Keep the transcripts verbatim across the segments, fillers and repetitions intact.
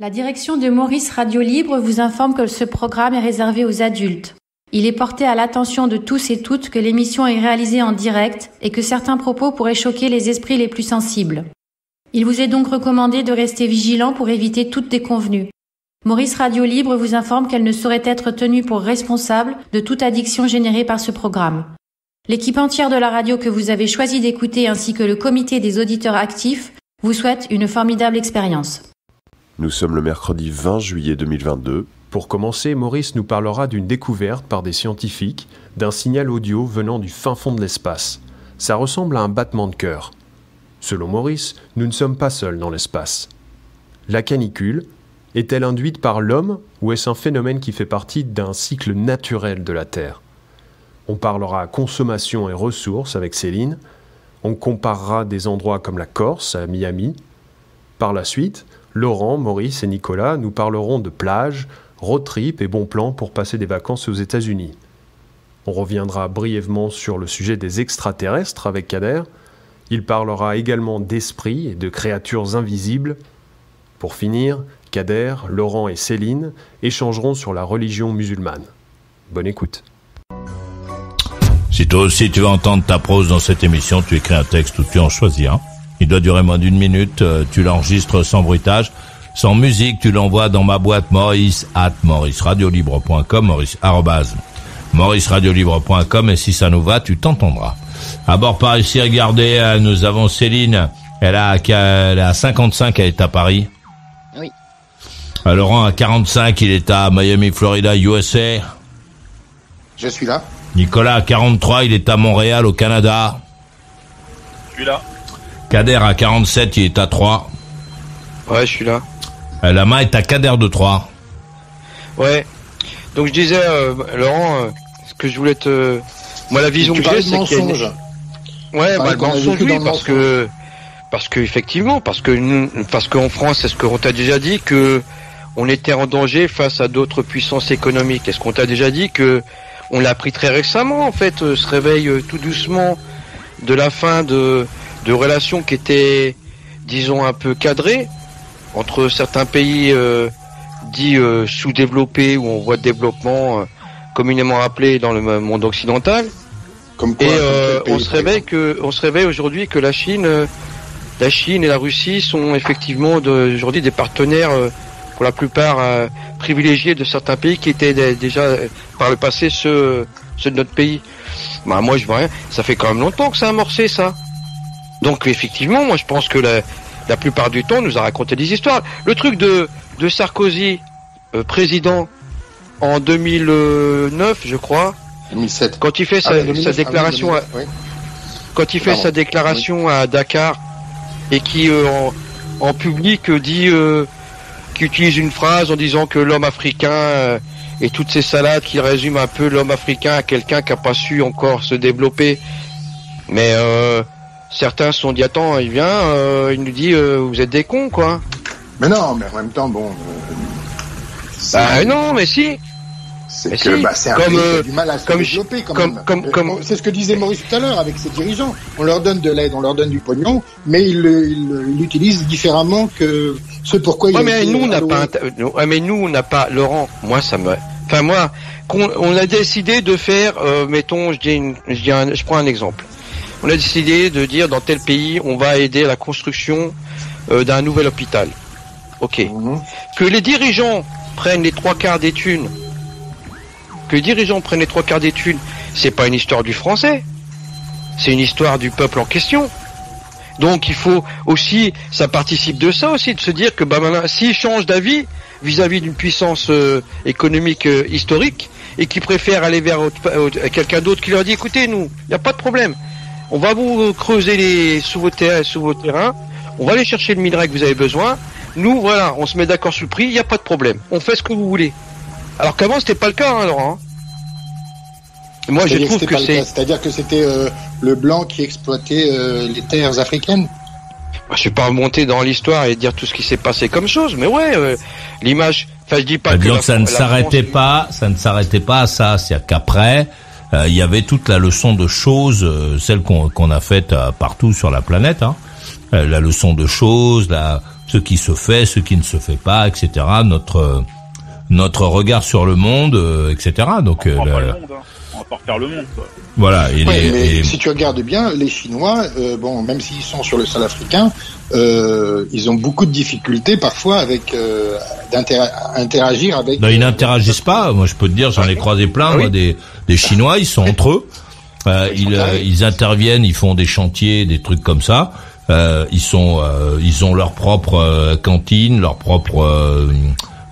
La direction de Maurice Radio Libre vous informe que ce programme est réservé aux adultes. Il est porté à l'attention de tous et toutes que l'émission est réalisée en direct et que certains propos pourraient choquer les esprits les plus sensibles. Il vous est donc recommandé de rester vigilant pour éviter toute déconvenue. Maurice Radio Libre vous informe qu'elle ne saurait être tenue pour responsable de toute addiction générée par ce programme. L'équipe entière de la radio que vous avez choisi d'écouter ainsi que le comité des auditeurs actifs vous souhaite une formidable expérience. Nous sommes le mercredi vingt juillet deux mille vingt-deux. Pour commencer, Maurice nous parlera d'une découverte par des scientifiques d'un signal audio venant du fin fond de l'espace. Ça ressemble à un battement de cœur. Selon Maurice, nous ne sommes pas seuls dans l'espace. La canicule est-elle induite par l'homme ou est-ce un phénomène qui fait partie d'un cycle naturel de la Terre? On parlera consommation et ressources avec Céline. On comparera des endroits comme la Corse à Miami. Par la suite, Laurent, Maurice et Nicolas nous parleront de plages, road trip et bons plans pour passer des vacances aux États-Unis. On reviendra brièvement sur le sujet des extraterrestres avec Kader. Il parlera également d'esprits et de créatures invisibles. Pour finir, Kader, Laurent et Céline échangeront sur la religion musulmane. Bonne écoute. Si toi aussi tu veux entendre ta prose dans cette émission, tu écris un texte ou tu en choisis un. Hein. Il doit durer moins d'une minute, tu l'enregistres sans bruitage, sans musique, tu l'envoies dans ma boîte Maurice at maurice radio libre point com, Maurice arrobase maurice radio libre point com, et si ça nous va, tu t'entendras. À bord par ici, regardez, nous avons Céline, elle a, elle a cinquante-cinq, elle est à Paris. Oui. À Laurent, à quarante-cinq, il est à Miami, Florida, U S A. Je suis là. Nicolas, à quarante-trois, il est à Montréal, au Canada. Je suis là. Kader à quarante-sept, il est à Troyes. Ouais, je suis là. Euh, la main est à Kader de Troyes. Ouais. Donc je disais, euh, Laurent, euh, ce que je voulais te... Moi, la vision que j'ai, c'est qu'il y a une... Ouais, bah, le mensonge, oui, parce que... Parce que, effectivement, parce que nous, parce qu'en France, c'est ce qu'on t'a déjà dit, que on était en danger face à d'autres puissances économiques. Est-ce qu'on t'a déjà dit que... On l'a appris très récemment, en fait, euh, ce réveil euh, tout doucement de la fin de... de relations qui étaient, disons, un peu cadrées entre certains pays euh, dits euh, sous-développés ou en voie de développement, euh, communément appelés dans le monde occidental. Comme quoi, et euh, comme on se réveille que, on se réveille aujourd'hui que la Chine, euh, la Chine et la Russie sont effectivement de, aujourd'hui des partenaires euh, pour la plupart euh, privilégiés de certains pays qui étaient déjà euh, par le passé ceux, ceux de notre pays. Bah moi je vois rien. Ça fait quand même longtemps que ça a amorcé ça. Donc effectivement, moi je pense que la, la plupart du temps, on nous a raconté des histoires. Le truc de, de Sarkozy, euh, président, en deux mille neuf, je crois, deux mille sept. Quand il fait sa, ah, deux mille neuf, sa déclaration, ah, oui, deux mille neuf, oui. à, quand il fait Pardon. sa déclaration oui. à Dakar et qui euh, en, en public dit, euh, qui utilise une phrase en disant que l'homme africain euh, et toutes ces salades qui résument un peu l'homme africain à quelqu'un qui n'a pas su encore se développer, mais euh, certains se sont dit, attends, il vient, euh, il nous dit, euh, vous êtes des cons, quoi. Mais non, mais en même temps, bon... Euh, bah non, mais si. C'est que si. bah, c'est un comme, euh, du mal à se comme développer, quand comme, même. Comme, comme, c'est ce que disait Maurice tout à l'heure avec ses dirigeants. On leur donne de l'aide, on leur donne du pognon, mais ils l'utilisent différemment que ce pourquoi ils... Ouais, mais nous, on n'a pas... Ouais, mais nous, on n'a pas... Laurent, moi, ça me... Enfin, moi, qu'on, on a décidé de faire, euh, mettons, je dis une, je dis un, je prends un exemple. On a décidé de dire dans tel pays, on va aider à la construction euh, d'un nouvel hôpital. Ok. Mmh. Que les dirigeants prennent les trois quarts des thunes. Que les dirigeants prennent les trois quarts des thunes, c'est pas une histoire du français. C'est une histoire du peuple en question. Donc il faut aussi, ça participe de ça aussi, de se dire que bah, bah, s'ils changent d'avis vis-à-vis d'une puissance euh, économique euh, historique et qu'ils préfèrent aller vers autre, euh, quelqu'un d'autre qui leur dit, écoutez, nous, il n'y a pas de problème. On va vous creuser les sous vos, ter- sous vos terrains, on va aller chercher le minerai que vous avez besoin. Nous, voilà, on se met d'accord sur le prix, il n'y a pas de problème. On fait ce que vous voulez. Alors qu'avant, c'était pas le cas, hein, Laurent. Et moi, c'est je trouve que, que c'est... C'est-à-dire que c'était euh, le blanc qui exploitait euh, les terres africaines. Bah, je suis pas remonté dans l'histoire et dire tout ce qui s'est passé comme chose, mais ouais, euh, l'image... Enfin, je dis pas bah, que... Donc, la, ça ne s'arrêtait France... pas, ça ne s'arrêtait pas à ça, c'est-à-dire qu'après... Il euh, y avait toute la leçon de choses, euh, celle qu'on, qu'on a faite euh, partout sur la planète, hein. euh, la leçon de choses, la, ce qui se fait, ce qui ne se fait pas, et cetera. Notre notre regard sur le monde, et cetera. Donc, on ne va pas le monde, hein. On va pas refaire le monde, quoi. Voilà. Et ouais, les, mais et... si tu regardes bien, les Chinois, euh, bon, même s'ils sont sur le sol africain, euh, ils ont beaucoup de difficultés parfois avec euh, d'interagir avec. Ben, ils n'interagissent pas. Moi, je peux te dire, j'en ai croisé plein. Ah, oui. Moi, des des Chinois, ils sont entre eux. Euh, ils ils, euh, ils interviennent, ils font des chantiers, des trucs comme ça. Euh, ils sont, euh, ils ont leur propre euh, cantine, leurs propres euh,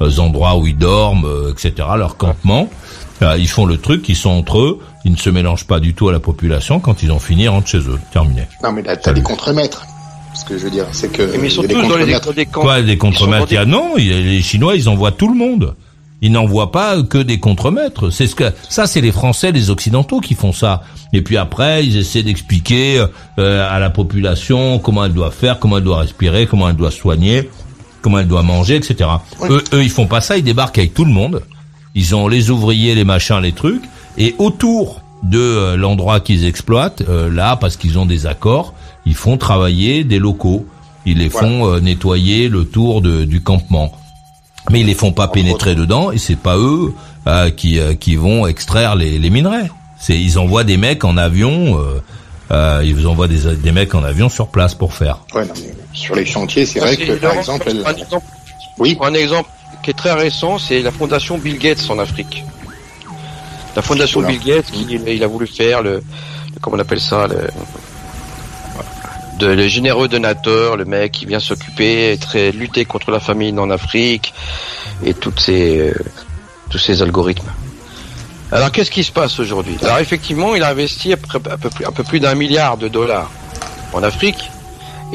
euh, endroits où ils dorment, euh, et cetera. Leur campement. Euh, ils font le truc, ils sont entre eux. Ils ne se mélangent pas du tout à la population. Quand ils ont fini, ils rentrent chez eux. Terminé. Non, mais là, t'as Salut. des contre-maîtres. Ce que je veux dire, c'est que... Mais surtout, des contre-maîtres. Des contre- Quoi, des contre-maîtres des... Ah non, les Chinois, ils envoient tout le monde. Ils n'envoient pas que des contre-maîtres. C'est ce que... Ça, c'est les Français, les Occidentaux qui font ça. Et puis après, ils essaient d'expliquer euh, à la population comment elle doit faire, comment elle doit respirer, comment elle doit soigner, comment elle doit manger, et cetera. Oui. Eux, eux, ils font pas ça. Ils débarquent avec tout le monde. Ils ont les ouvriers, les machins, les trucs. Et autour de l'endroit qu'ils exploitent, euh, là, parce qu'ils ont des accords, ils font travailler des locaux. Ils les voilà. font euh, nettoyer le tour de, du campement. Mais ils les font pas pénétrer dedans, et c'est pas eux euh, qui euh, qui vont extraire les, les minerais. C'est ils envoient des mecs en avion, euh, euh, ils envoient des, des mecs en avion sur place pour faire. Ouais, non, mais sur les chantiers, c'est vrai que par exemple, elle... un exemple, oui, un exemple qui est très récent, c'est la fondation Bill Gates en Afrique. La fondation voilà. Bill Gates, qui il a voulu faire le, le comment on appelle ça, le, de, le généreux donateur, le mec qui vient s'occuper, très lutter contre la famine en Afrique et toutes ces euh, tous ces algorithmes. Alors qu'est-ce qui se passe aujourd'hui ? Alors effectivement, il a investi à peu, à peu plus, un peu plus d'un milliard de dollars en Afrique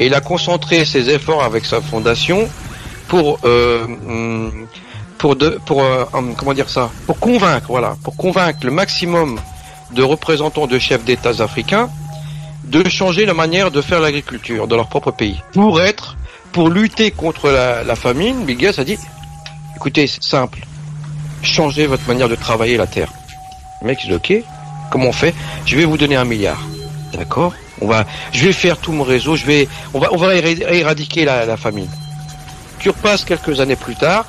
et il a concentré ses efforts avec sa fondation pour euh, hum, pour de, pour euh, comment dire ça, pour convaincre voilà, pour convaincre le maximum de représentants de chefs d'État africains de changer la manière de faire l'agriculture dans leur propre pays. Pour être, pour lutter contre la, la famine, Bill Gates a dit, écoutez, c'est simple, changez votre manière de travailler la terre. Le mec, il dit, ok, comment on fait ? Je vais vous donner un milliard, d'accord ? On va, je vais faire tout mon réseau, je vais, on va, on va éradiquer la, la famine. Tu repasses quelques années plus tard.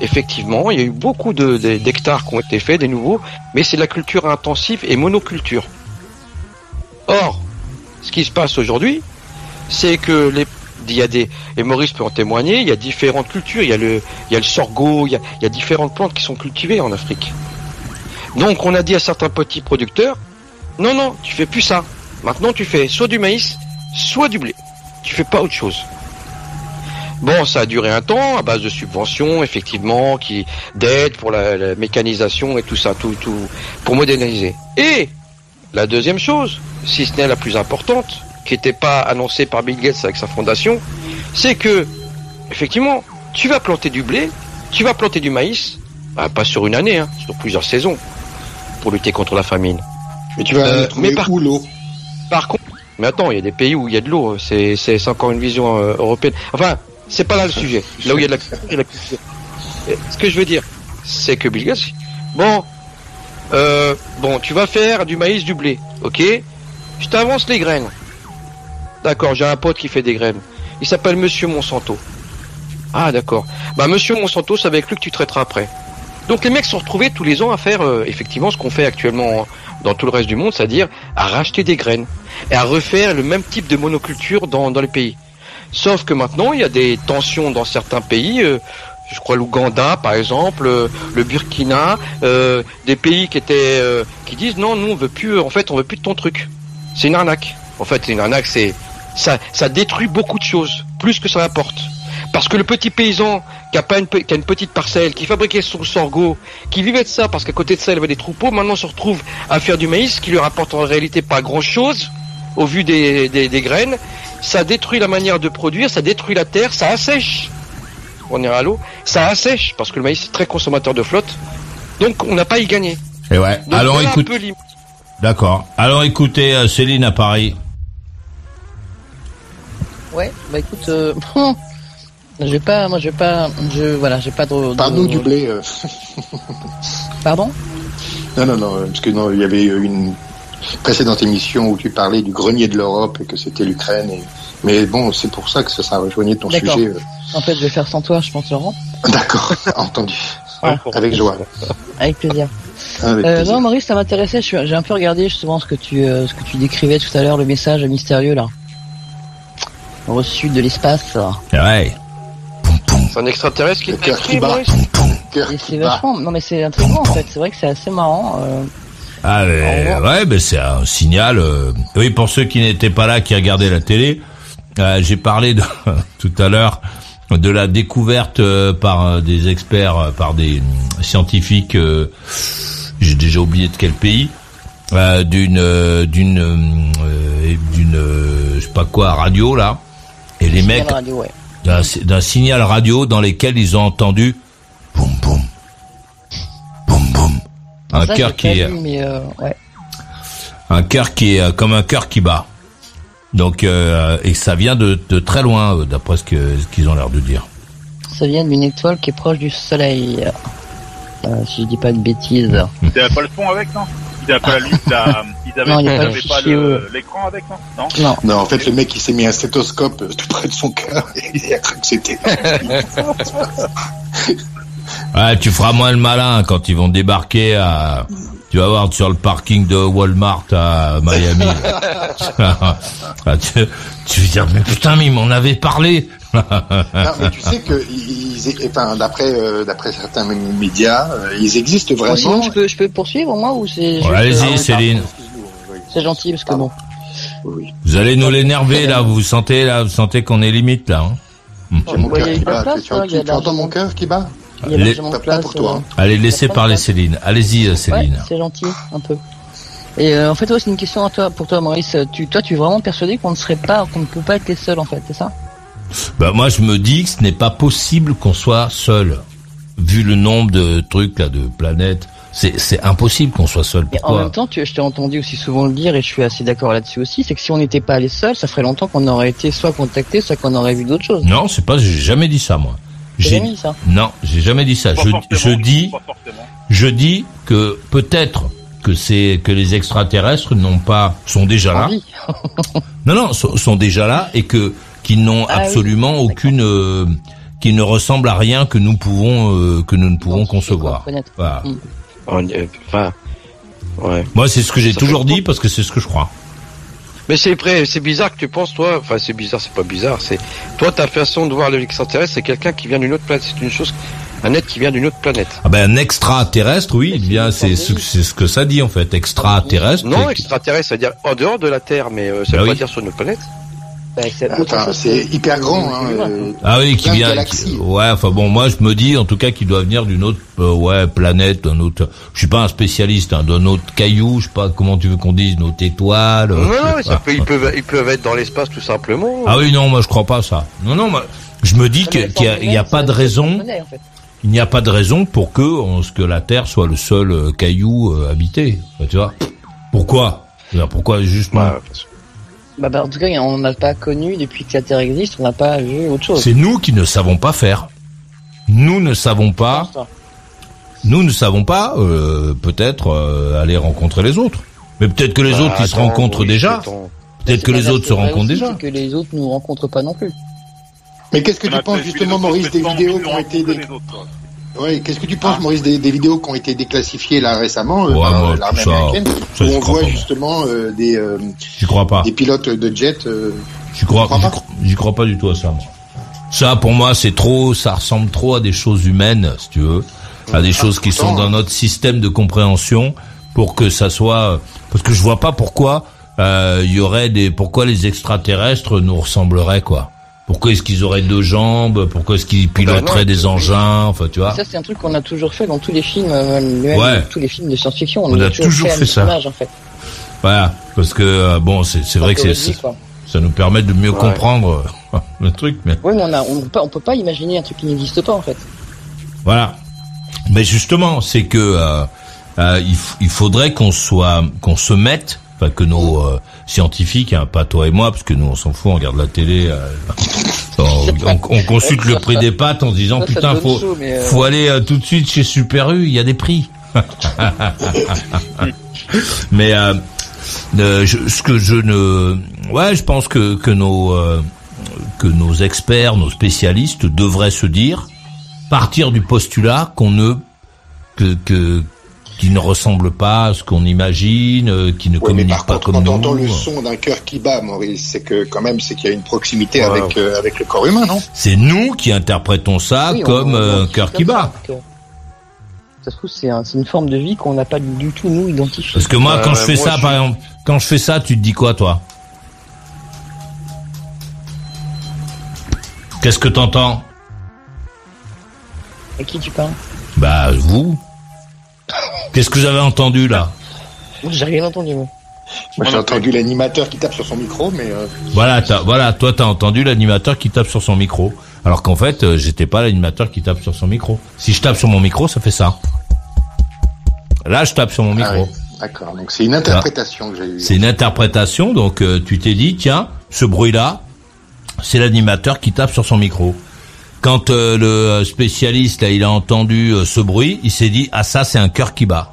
Effectivement, il y a eu beaucoup de, de, d'hectares qui ont été faits, des nouveaux, mais c'est de la culture intensive et monoculture. Or, ce qui se passe aujourd'hui, c'est que les, il y a des, et Maurice peut en témoigner, il y a différentes cultures, il y a le, il y a le sorgho, il y a, il y a différentes plantes qui sont cultivées en Afrique. Donc, on a dit à certains petits producteurs, non, non, tu fais plus ça. Maintenant, tu fais soit du maïs, soit du blé. Tu fais pas autre chose. Bon, ça a duré un temps à base de subventions, effectivement, qui d'aide pour la, la mécanisation et tout ça, tout, tout pour moderniser. Et la deuxième chose, si ce n'est la plus importante, qui n'était pas annoncée par Bill Gates avec sa fondation, c'est que effectivement, tu vas planter du blé, tu vas planter du maïs, bah, pas sur une année, hein, sur plusieurs saisons, pour lutter contre la famine. Mais tu vas euh, mais par, où l'eau par contre, mais attends, il y a des pays où il y a de l'eau, c'est, c'est, c'est encore une vision euh, européenne. Enfin. C'est pas là le sujet. Là où il y a de la culture, il y a de la culture. Ce que je veux dire, c'est que Bill Gates, bon, euh, bon, tu vas faire du maïs, du blé, ok ? Je t'avance les graines. D'accord, j'ai un pote qui fait des graines. Il s'appelle Monsieur Monsanto. Ah, d'accord. Bah, Monsieur Monsanto, c'est avec lui que tu traiteras après. Donc, les mecs se sont retrouvés tous les ans à faire, euh, effectivement, ce qu'on fait actuellement dans tout le reste du monde, c'est-à-dire à racheter des graines et à refaire le même type de monoculture dans, dans les pays. Sauf que maintenant, il y a des tensions dans certains pays, euh, je crois l'Ouganda par exemple, euh, le Burkina, euh, des pays qui étaient, euh, qui disent non, nous on veut plus, en fait on veut plus de ton truc. C'est une arnaque. En fait, c'est une arnaque, c'est ça, ça détruit beaucoup de choses, plus que ça apporte. Parce que le petit paysan qui a pas une, qui a une petite parcelle, qui fabriquait son sorgho, qui vivait de ça parce qu'à côté de ça il avait des troupeaux, maintenant se retrouve à faire du maïs qui lui rapporte en réalité pas grand chose. Au vu des, des, des graines, ça détruit la manière de produire, ça détruit la terre, ça assèche. On ira à l'eau, ça assèche parce que le maïs est très consommateur de flotte. Donc on n'a pas y gagné. Et ouais. Donc, alors voilà écoute. Peu... D'accord. Alors écoutez euh, Céline à Paris. Ouais. Bah écoute, euh, j'ai pas, moi j'ai pas, je voilà, j'ai pas de. de... Parle-nous du blé. Euh... Pardon ? Non non non, parce que non, il y avait une. Précédente émission où tu parlais du grenier de l'Europe et que c'était l'Ukraine. Et... Mais bon, c'est pour ça que ça, ça rejoignait ton D'accord. sujet. En fait, je vais faire sans toi, je pense, Laurent. D'accord, entendu. Voilà. Avec joie. Avec plaisir. Avec euh, plaisir. Non, Maurice, ça m'intéressait. Je, j'ai un peu regardé justement ce que tu, euh, ce que tu décrivais tout à l'heure, le message mystérieux là, reçu de l'espace. Ouais. C'est un extraterrestre qui t'a écrit, Maurice. Et c'est vachement... Non mais c'est intriguant en fait, c'est vrai que c'est assez marrant. Euh... Ah mais... ouais, mais c'est un signal... Euh... Oui, pour ceux qui n'étaient pas là, qui regardaient la télé, euh, j'ai parlé de... tout à l'heure de la découverte euh, par euh, des experts, euh, par des scientifiques, euh... j'ai déjà oublié de quel pays, euh, d'une... Euh, d'une... Euh, d'une... Euh, je sais pas quoi, radio là. Et les mecs... Radio, ouais. D'un, d'un signal radio dans lequel ils ont entendu boum boum boum boum un cœur qui est euh, ouais. un cœur qui est comme un cœur qui bat, donc euh, et ça vient de, de très loin d'après ce que ce qu'ils ont l'air de dire. Ça vient d'une étoile qui est proche du soleil, euh, si je dis pas de bêtises. Il n'avait pas le fond avec, non? Il n'avait pas, la, il avait, non, il il avait pas, pas le, l'écran avec, non, non, non. Non, en fait, le mec, il s'est mis un stéthoscope tout près de son cœur et il a cru que c'était... Ouais, tu feras moins le malin quand ils vont débarquer à... Tu vas voir, sur le parking de Walmart à Miami. tu, tu veux dire, mais putain, mais il m'en avait parlé. Non, mais tu sais que, ils, enfin, d'après, euh, d'après certains médias, euh, ils existent vraiment. Sinon, je peux, je peux poursuivre, moi, ou c'est... Ouais, allez-y, euh, Céline. C'est gentil, parce que bon. Oui. Vous allez nous l'énerver, là. Vous vous sentez, là, vous sentez qu'on est limite, là. Hein. J'ai mon cœur qui bat. Place, tu, tu, tu entends mon cœur qui bat? Les... Place, pour toi, hein. Allez, laissez parler Céline. Allez-y, Céline. Ouais, c'est gentil, un peu. Et euh, en fait, ouais, c'est une question à toi, pour toi, Maurice. Tu, toi, tu es vraiment persuadé qu'on ne serait pas, qu'on ne peut pas être les seuls, en fait, c'est ça? Bah moi, je me dis que ce n'est pas possible qu'on soit seul, vu le nombre de trucs là, de planètes. C'est, c'est impossible qu'on soit seul. Pourquoi? Et en même temps, tu, je t'ai entendu aussi souvent le dire, et je suis assez d'accord là-dessus aussi, c'est que si on n'était pas les seuls, ça ferait longtemps qu'on aurait été soit contacté, soit qu'on aurait vu d'autres choses. Non, c'est pas. J'ai jamais dit ça, moi. J'ai jamais dit ça. Non, j'ai jamais dit ça. Je, je dis, je dis que peut-être que c'est que les extraterrestres n'ont pas, sont déjà là. non, non, sont, sont déjà là et que qu'ils n'ont ah, absolument oui. aucune, euh, qu'ils ne ressemblent à rien que nous pouvons, euh, que nous ne pouvons donc, concevoir. Voilà. Mm. On, euh, enfin, ouais. Moi, c'est ce que j'ai ça toujours dit parce que c'est ce que je crois. Mais c'est vrai, c'est bizarre que tu penses, toi. Enfin, c'est bizarre, c'est pas bizarre. C'est toi, ta façon de voir l'extraterrestre, c'est quelqu'un qui vient d'une autre planète. C'est une chose, un être qui vient d'une autre planète. Ah ben, un extraterrestre, oui. Bien, c'est ce, c'est ce que ça dit en fait, extraterrestre. Non, extraterrestre, ça veut dire en dehors de la Terre, mais euh, ça veut ben pas oui. dire sur notre planète. Ben, c'est, Attends, c'est hyper grand. Hein, euh, ah oui, qui vient. Qui, ouais, enfin bon, moi je me dis en tout cas qu'il doit venir d'une autre, euh, ouais, planète, d'un autre. Je suis pas un spécialiste, hein, d'un autre caillou, je sais pas comment tu veux qu'on dise, une autre étoile. Euh, non, non, mais ça peut, ils peuvent, ils peuvent être dans l'espace tout simplement. Ah oui, non, moi je crois pas ça. Non, non, moi, je me dis que, qu'il y a, il y a pas de raison. Il n'y a pas de raison pour que, on, que la Terre soit le seul euh, caillou euh, habité. Enfin, tu vois. Pourquoi? Pourquoi justement? Bah, Bah, bah, en tout cas, on n'a pas connu, depuis que la Terre existe, on n'a pas vu autre chose. C'est nous qui ne savons pas faire. Nous ne savons pas, nous ne savons pas, euh, peut-être, euh, aller rencontrer les autres. Mais peut-être que les bah, autres, attends, ils se rencontrent oui, déjà. Peut-être bah, que, que les autres se rencontrent déjà. Peut-être que les autres ne nous rencontrent pas non plus. Mais qu'est-ce que tu penses, justement, Maurice, des vidéos qui ont été... Oui, qu'est-ce que tu penses, ah, Maurice, des, des vidéos qui ont été déclassifiées là récemment ouais, euh, par ouais, l'armée ça, américaine, ça, où on voit pas. justement euh, des, euh, crois pas. des pilotes de jet. Euh, j'y crois, crois j'y, pas. j'y crois pas du tout à ça. Moi. Ça, pour moi, c'est trop. Ça ressemble trop à des choses humaines, si tu veux, à ouais, des choses qui temps, sont dans hein. notre système de compréhension, pour que ça soit. Parce que je vois pas pourquoi il euh, y aurait des. Pourquoi les extraterrestres nous ressembleraient, quoi. Pourquoi est-ce qu'ils auraient deux jambes? Pourquoi est-ce qu'ils piloteraient ben non, des engins? Enfin, tu vois. Ça, c'est un truc qu'on a toujours fait dans tous les films, euh, ouais. tous les films de science-fiction. On, on a, a toujours, toujours fait, fait ça. Image, en fait. Voilà, parce que euh, bon, c'est, c'est vrai que c'est, ça, ça nous permet de mieux ouais. comprendre euh, le truc. Mais... Oui, mais on a, on peut pas, on peut pas imaginer un truc qui n'existe pas, en fait. Voilà. Mais justement, c'est que euh, euh, il, f- il faudrait qu'on soit, qu'on se mette. Enfin, que nos euh, scientifiques, hein, pas toi et moi, parce que nous on s'en fout, on regarde la télé, euh, on, on, on consulte le prix des pâtes en se disant ça, ça putain, faut, chaud, euh... faut aller euh, tout de suite chez Super U, il y a des prix. mais euh, euh, je, ce que je ne, ouais, je pense que que nos euh, que nos experts, nos spécialistes devraient se dire, partir du postulat qu'on ne que, que qui ne ressemble pas à ce qu'on imagine, qui ne oui, communique par pas contre, comme nous. Quand on entend le son d'un cœur qui bat, Maurice, c'est que quand même, c'est qu'il y a une proximité voilà. avec euh, avec le corps humain, non ? C'est nous qui interprétons ça oui, comme un cœur qui bat. Ça, ça se trouve, c'est, un, c'est une forme de vie qu'on n'a pas du tout nous identifiée. Parce que moi, quand euh, je fais moi, ça, je... par exemple, quand je fais ça, tu te dis quoi, toi ? Qu'est-ce que t'entends ? À qui tu parles ? Bah, vous. Qu'est-ce que vous avez entendu, là ? J'ai rien entendu, moi. Moi, j'ai entendu l'animateur qui tape sur son micro, mais... Euh... Voilà, t'as, voilà, toi, t'as entendu l'animateur qui tape sur son micro. Alors qu'en fait, euh, j'étais pas l'animateur qui tape sur son micro. Si je tape sur mon micro, ça fait ça. Là, je tape sur mon micro. Ah, oui. D'accord, donc c'est une interprétation voilà. que j'ai eue. C'est une interprétation, donc euh, tu t'es dit, tiens, ce bruit-là, c'est l'animateur qui tape sur son micro. Quand euh, le spécialiste là, il a entendu euh, ce bruit, il s'est dit ah ça c'est un cœur qui bat.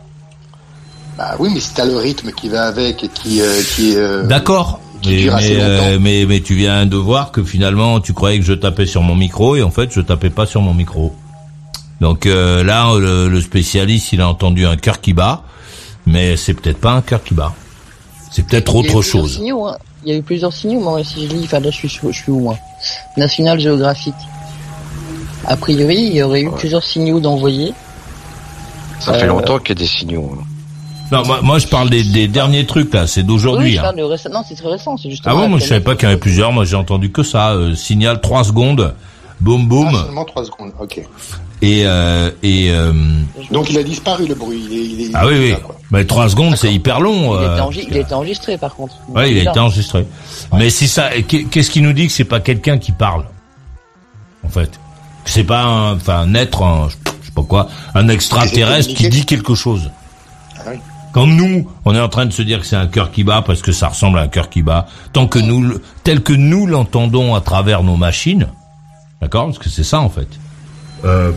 Bah oui mais si t'as le rythme qui va avec et qui euh, qui. Euh, D'accord. Qui mais, dure mais, assez longtemps. mais mais tu viens de voir que finalement tu croyais que je tapais sur mon micro et en fait je tapais pas sur mon micro. Donc euh, là le, le spécialiste il a entendu un cœur qui bat, mais c'est peut-être pas un cœur qui bat. C'est peut-être autre chose. Signaux, hein. Il y a eu plusieurs signaux moi si je lis enfin là je suis je suis où moi. National Geographic. A priori, il y aurait eu ouais. plusieurs signaux d'envoyer. Ça euh... fait longtemps qu'il y a des signaux. Non, moi, moi je parle des, des derniers trucs là, c'est d'aujourd'hui. Oui, je parle hein. de réc... Non, c'est très récent, c'est justement. Ah bon, moi je savais pas qu'il y en avait plusieurs, moi j'ai entendu que ça. Euh, signal trois secondes, boum boum. Ah, seulement trois secondes, ok. Et euh, et. Euh... Donc il a disparu le bruit. Il est, il est, ah oui oui. Là, mais trois secondes, d'accord. C'est hyper long. Il, euh, était engi- il a été enregistré par contre. Oui, il, il a été enregistré. Ouais. Mais si ça, qu'est-ce qui nous dit que c'est pas quelqu'un qui parle, en fait? C'est pas un, enfin, un être, un, je sais pas quoi, un extraterrestre qui dit quelque chose. Ah oui. Quand nous, on est en train de se dire que c'est un cœur qui bat parce que ça ressemble à un cœur qui bat, tant que nous, tel que nous l'entendons à travers nos machines, d'accord, parce que c'est ça en fait. Euh,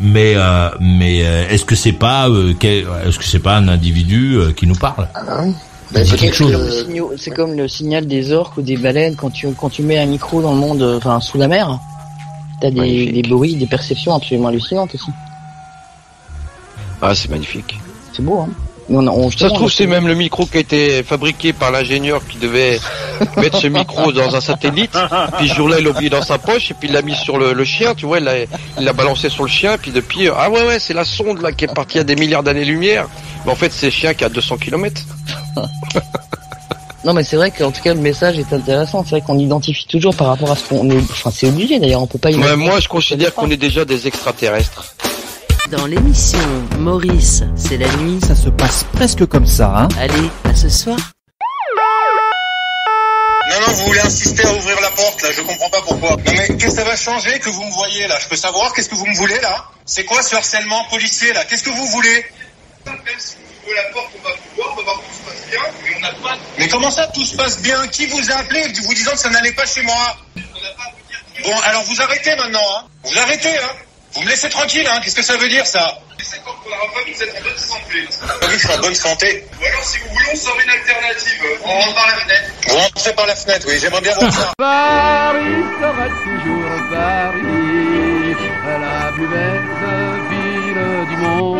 mais, euh, mais est-ce que c'est pas, euh, quel, est-ce que c'est pas un individu euh, qui nous parle? Ah oui. Ben, c'est, quelque chose. Le signal, c'est comme le signal des orques ou des baleines quand tu quand tu mets un micro dans le monde, enfin sous la mer. T'as des, des bruits, des perceptions absolument hallucinantes aussi. Ah, c'est magnifique. C'est beau, hein. Non, non, on, ça se trouve, c'est même le micro qui a été fabriqué par l'ingénieur qui devait mettre ce micro dans un satellite. Puis ce jour-là, il l'a oublié dans sa poche et puis il l'a mis sur le, le chien, tu vois. Il l'a, il l'a balancé sur le chien. Puis depuis, ah ouais, ouais, c'est la sonde là qui est partie à des milliards d'années-lumière. Mais en fait, c'est le chien qui a deux cents kilomètres. Non mais c'est vrai qu'en tout cas le message est intéressant, c'est vrai qu'on identifie toujours par rapport à ce qu'on est, enfin c'est obligé d'ailleurs, on peut pas imaginer. Mais moi je considère qu'on est déjà des extraterrestres. Dans l'émission Maurice, c'est la nuit, ça se passe presque comme ça hein. Allez, à ce soir. Non non, vous voulez insister à ouvrir la porte là, je comprends pas pourquoi. Non mais qu'est-ce que ça va changer que vous me voyez là, je peux savoir qu'est-ce que vous me voulez là ? C'est quoi ce harcèlement policier là ? Qu'est-ce que vous voulez ? La porte, on va pouvoir, on va voir tout se passe bien, mais on n'a pas... Mais comment ça, tout se passe bien ? Qui vous a appelé vous disant que ça n'allait pas chez moi ? Bon, alors vous arrêtez maintenant, hein. Vous arrêtez, hein. Vous me laissez tranquille, hein. Qu'est-ce que ça veut dire, ça ? C'est quand on n'aura pas vu que vous êtes en bonne santé. Pas vu que je suis en bonne santé. Ou alors, si vous voulez, on sort une alternative. On rentre par la fenêtre. Vous rentrez par la fenêtre, oui, j'aimerais bien voir ça. Paris sera toujours Paris, la plus belle ville du monde.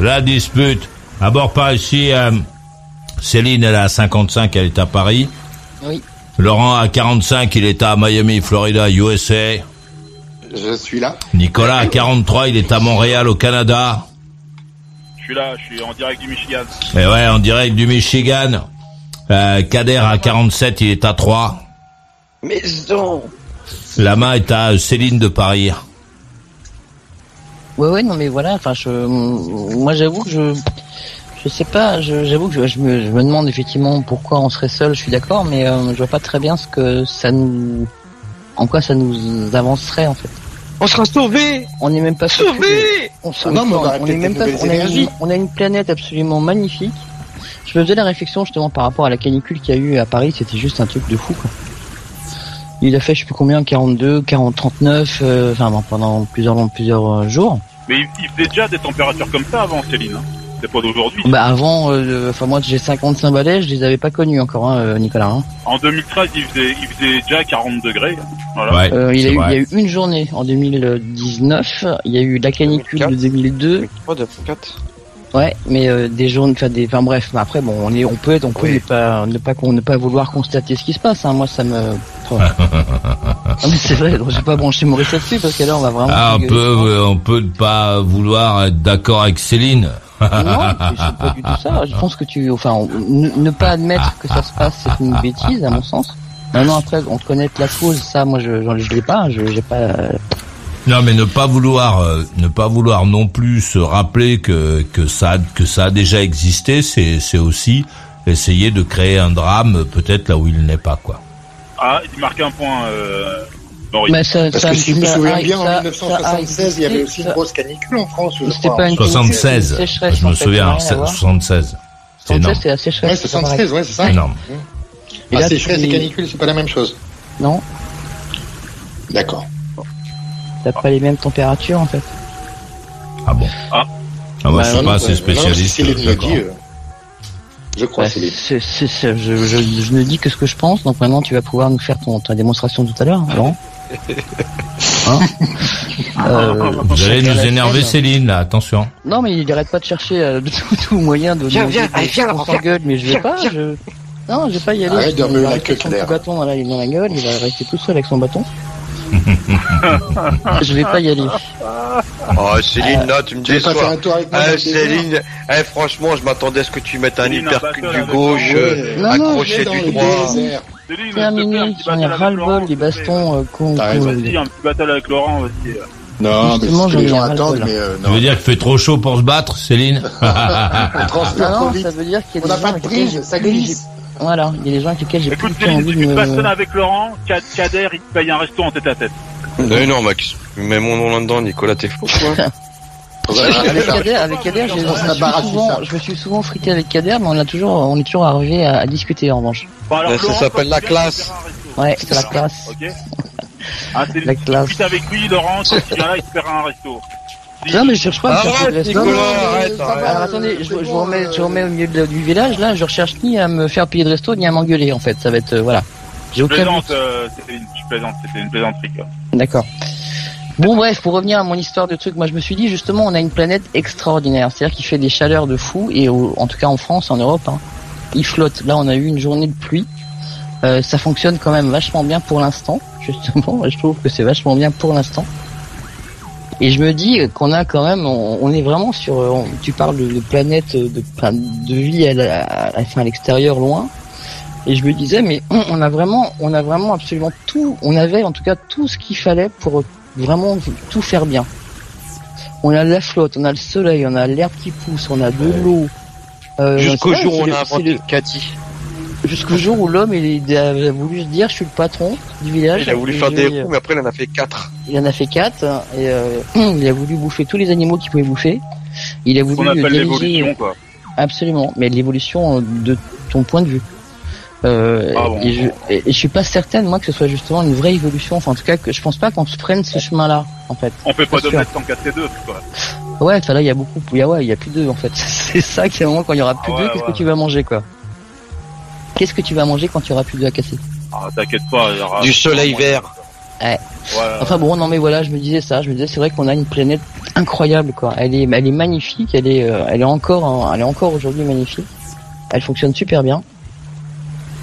La dispute. À bord par ici, euh, Céline, elle est à cinquante-cinq, elle est à Paris. Oui. Laurent, à quarante-cinq, il est à Miami, Florida, U S A. Je suis là. Nicolas, à quarante-trois, il est à Montréal, au Canada. Je suis là, je suis en direct du Michigan. Eh ouais, en direct du Michigan. Euh, Kader, à quarante-sept, il est à trois. Mais non. La main est à Céline de Paris. Ouais ouais non mais voilà enfin je moi j'avoue que je je sais pas je, j'avoue que je, je, me, je me demande effectivement pourquoi on serait seul, je suis d'accord mais euh, je vois pas très bien ce que ça nous en quoi ça nous avancerait en fait. On sera sauvés. On n'est même pas sauvés. On se non, on, on est même pas on a, une, on a une planète absolument magnifique. Je me faisais la réflexion justement par rapport à la canicule qu'il y a eu à Paris, c'était juste un truc de fou quoi. Il a fait je sais plus combien, quarante-deux, quarante, trente-neuf, euh, enfin pendant plusieurs, plusieurs jours. Mais il, il faisait déjà des températures comme ça avant, Céline. C'est pas d'aujourd'hui. Bah avant, euh, enfin moi j'ai cinquante-cinq balais, je les avais pas connus encore, hein, Nicolas. Hein. En deux mille treize, il faisait, il faisait déjà quarante degrés. Voilà. Ouais, euh, il, y a eu, il y a eu une journée en deux mille dix-neuf, il y a eu la canicule deux mille quatre, de deux mille deux. deux mille trois, deux mille quatre. Ouais, mais euh, des journées, enfin des, enfin bref, mais après bon, on est, on peut être, on peut oui. ne pas, ne pas, ne pas vouloir constater ce qui se passe. Hein. Moi, ça me. Enfin, non, mais c'est vrai, donc j'ai pas branché Maurice là-dessus parce que là, on va vraiment. Ah, on peut, on peut ne pas vouloir être d'accord avec Céline. Non, c'est pas du tout ça. Je pense que tu, enfin, on, n- ne pas admettre que ça se passe, c'est une bêtise à mon sens. Maintenant, après, on te connaît la cause, ça, moi, je, je, je l'ai pas, je, j'ai pas. Euh... Non mais ne pas vouloir euh, ne pas vouloir non plus se rappeler que que ça que ça a déjà existé, c'est c'est aussi essayer de créer un drame peut-être là où il n'est pas, quoi. Ah, il marque un point euh Maurice. Mais ça, parce ça, que si je me souviens a, bien ça, en dix-neuf cent soixante-seize, il y avait aussi ça, une grosse canicule en France, je crois. Pas une soixante-seize. Une sécheresse, je me souviens en soixante-seize. C'est énorme. soixante-seize, c'est la sécheresse. Ouais, soixante-seize, ouais, c'est ça. Énorme. Et la sécheresse et canicule, c'est pas la même chose. Non. D'accord. T'as pas les mêmes températures en fait. Ah bon. Ah, ah moi bah, je suis non, pas assez spécialiste. Non, je, dit, euh, je crois. Bah, c'est c'est, c'est, c'est je, je, je ne dis que ce que je pense. Donc maintenant tu vas pouvoir nous faire ton ta démonstration tout à l'heure, Laurent. Hein euh, vous allez nous énerver, Céline, là. Attention. Non mais il arrête pas de chercher euh, tout, tout moyen de. Viens, viens, allez, viens, on s'engueule, mais je vais viens, pas. Viens. Je... Non, je vais pas y aller. Arrête de me la queue claire. Son bâton, là, il est dans la gueule. Il va rester tout seul avec son bâton. Je vais pas y aller. Oh Céline, euh, là tu me déçois. Eh Céline, eh franchement, je m'attendais à ce que tu mettes un hypercute du gauche, accroché du droit. Terminé, j'en ai ras-le-bol des bastons. T'as raison. Vas-y, un petit battle avec Laurent aussi. Non, justement, mais c'est que les gens attendent, mais euh, non. Ça veut dire qu'il fait trop chaud pour se battre, Céline. On transpire trop vite. On n'a pas de prise, ça glisse. Voilà, il y a des gens avec lesquels j'ai écoute, plus envie de... Écoute, tu te avec Laurent, Kader, il te paye un resto en tête-à-tête. Mais non, Max, mets mon nom là-dedans, Nicolas, t'es fou, quoi. Avec Kader, avec Kader je, je, souvent, je me suis souvent frité avec Kader, mais on, a toujours, on est toujours arrivé à, à discuter, en revanche. Bah, alors, Laurent, ça s'appelle la classe. Ouais, c'est la classe. Ok. Ah, c'est la classe. Tu avec lui, Laurent, quand il vient là, il te paiera un resto. Non mais je cherche pas à me faire payer. Attendez, je vous remets, je remets au milieu de, du village là, je recherche ni à me faire payer de resto ni à m'engueuler en fait. Ça va être euh, voilà. J'ai aucun. Plaisante, euh, c'était une, je plaisante, c'était une plaisanterie. Quoi. D'accord. Bon bref, pour revenir à mon histoire de truc, moi je me suis dit justement, on a une planète extraordinaire, c'est-à-dire qu'il fait des chaleurs de fou et au, en tout cas en France, en Europe, hein, il flotte. Là, on a eu une journée de pluie. Euh, ça fonctionne quand même vachement bien pour l'instant. Justement, je trouve que c'est vachement bien pour l'instant. Et je me dis qu'on a quand même, on, on est vraiment sur, on, tu parles de, de planète, de, de vie à, la, à, à l'extérieur, loin. Et je me disais, mais on, on a vraiment, on a vraiment absolument tout, on avait en tout cas tout ce qu'il fallait pour vraiment tout faire bien. On a la flotte, on a le soleil, on a l'herbe qui pousse, on a de l'eau. Euh, Jusqu'au jour où on a inventé le caddie. Jusqu'au jour où l'homme il a voulu se dire je suis le patron du village. Il a voulu faire des roues mais après il en a fait quatre. Il en a fait quatre et euh, il a voulu bouffer tous les animaux qu'il pouvait bouffer. Il a voulu. On appelle l'évolution quoi. Absolument, mais l'évolution de ton point de vue. Euh, ah bon. et, je, et je suis pas certaine moi que ce soit justement une vraie évolution. Enfin en tout cas que je pense pas qu'on se prenne ce chemin-là en fait. On fait pas de mettre en quatre et deux quoi. Ouais, enfin là il y a beaucoup, il y a ouais, il y a plus deux en fait. C'est ça qui est un moment quand il y aura plus deux, qu'est-ce que tu vas manger quoi. Qu'est-ce que tu vas manger quand tu auras plus de la casser? Ah, t'inquiète pas, il y aura... Du soleil vert. Ouais. Voilà. Enfin bon, non mais voilà, je me disais ça, je me disais c'est vrai qu'on a une planète incroyable quoi. Elle est, elle est magnifique, elle est, elle est encore, elle est encore aujourd'hui magnifique. Elle fonctionne super bien.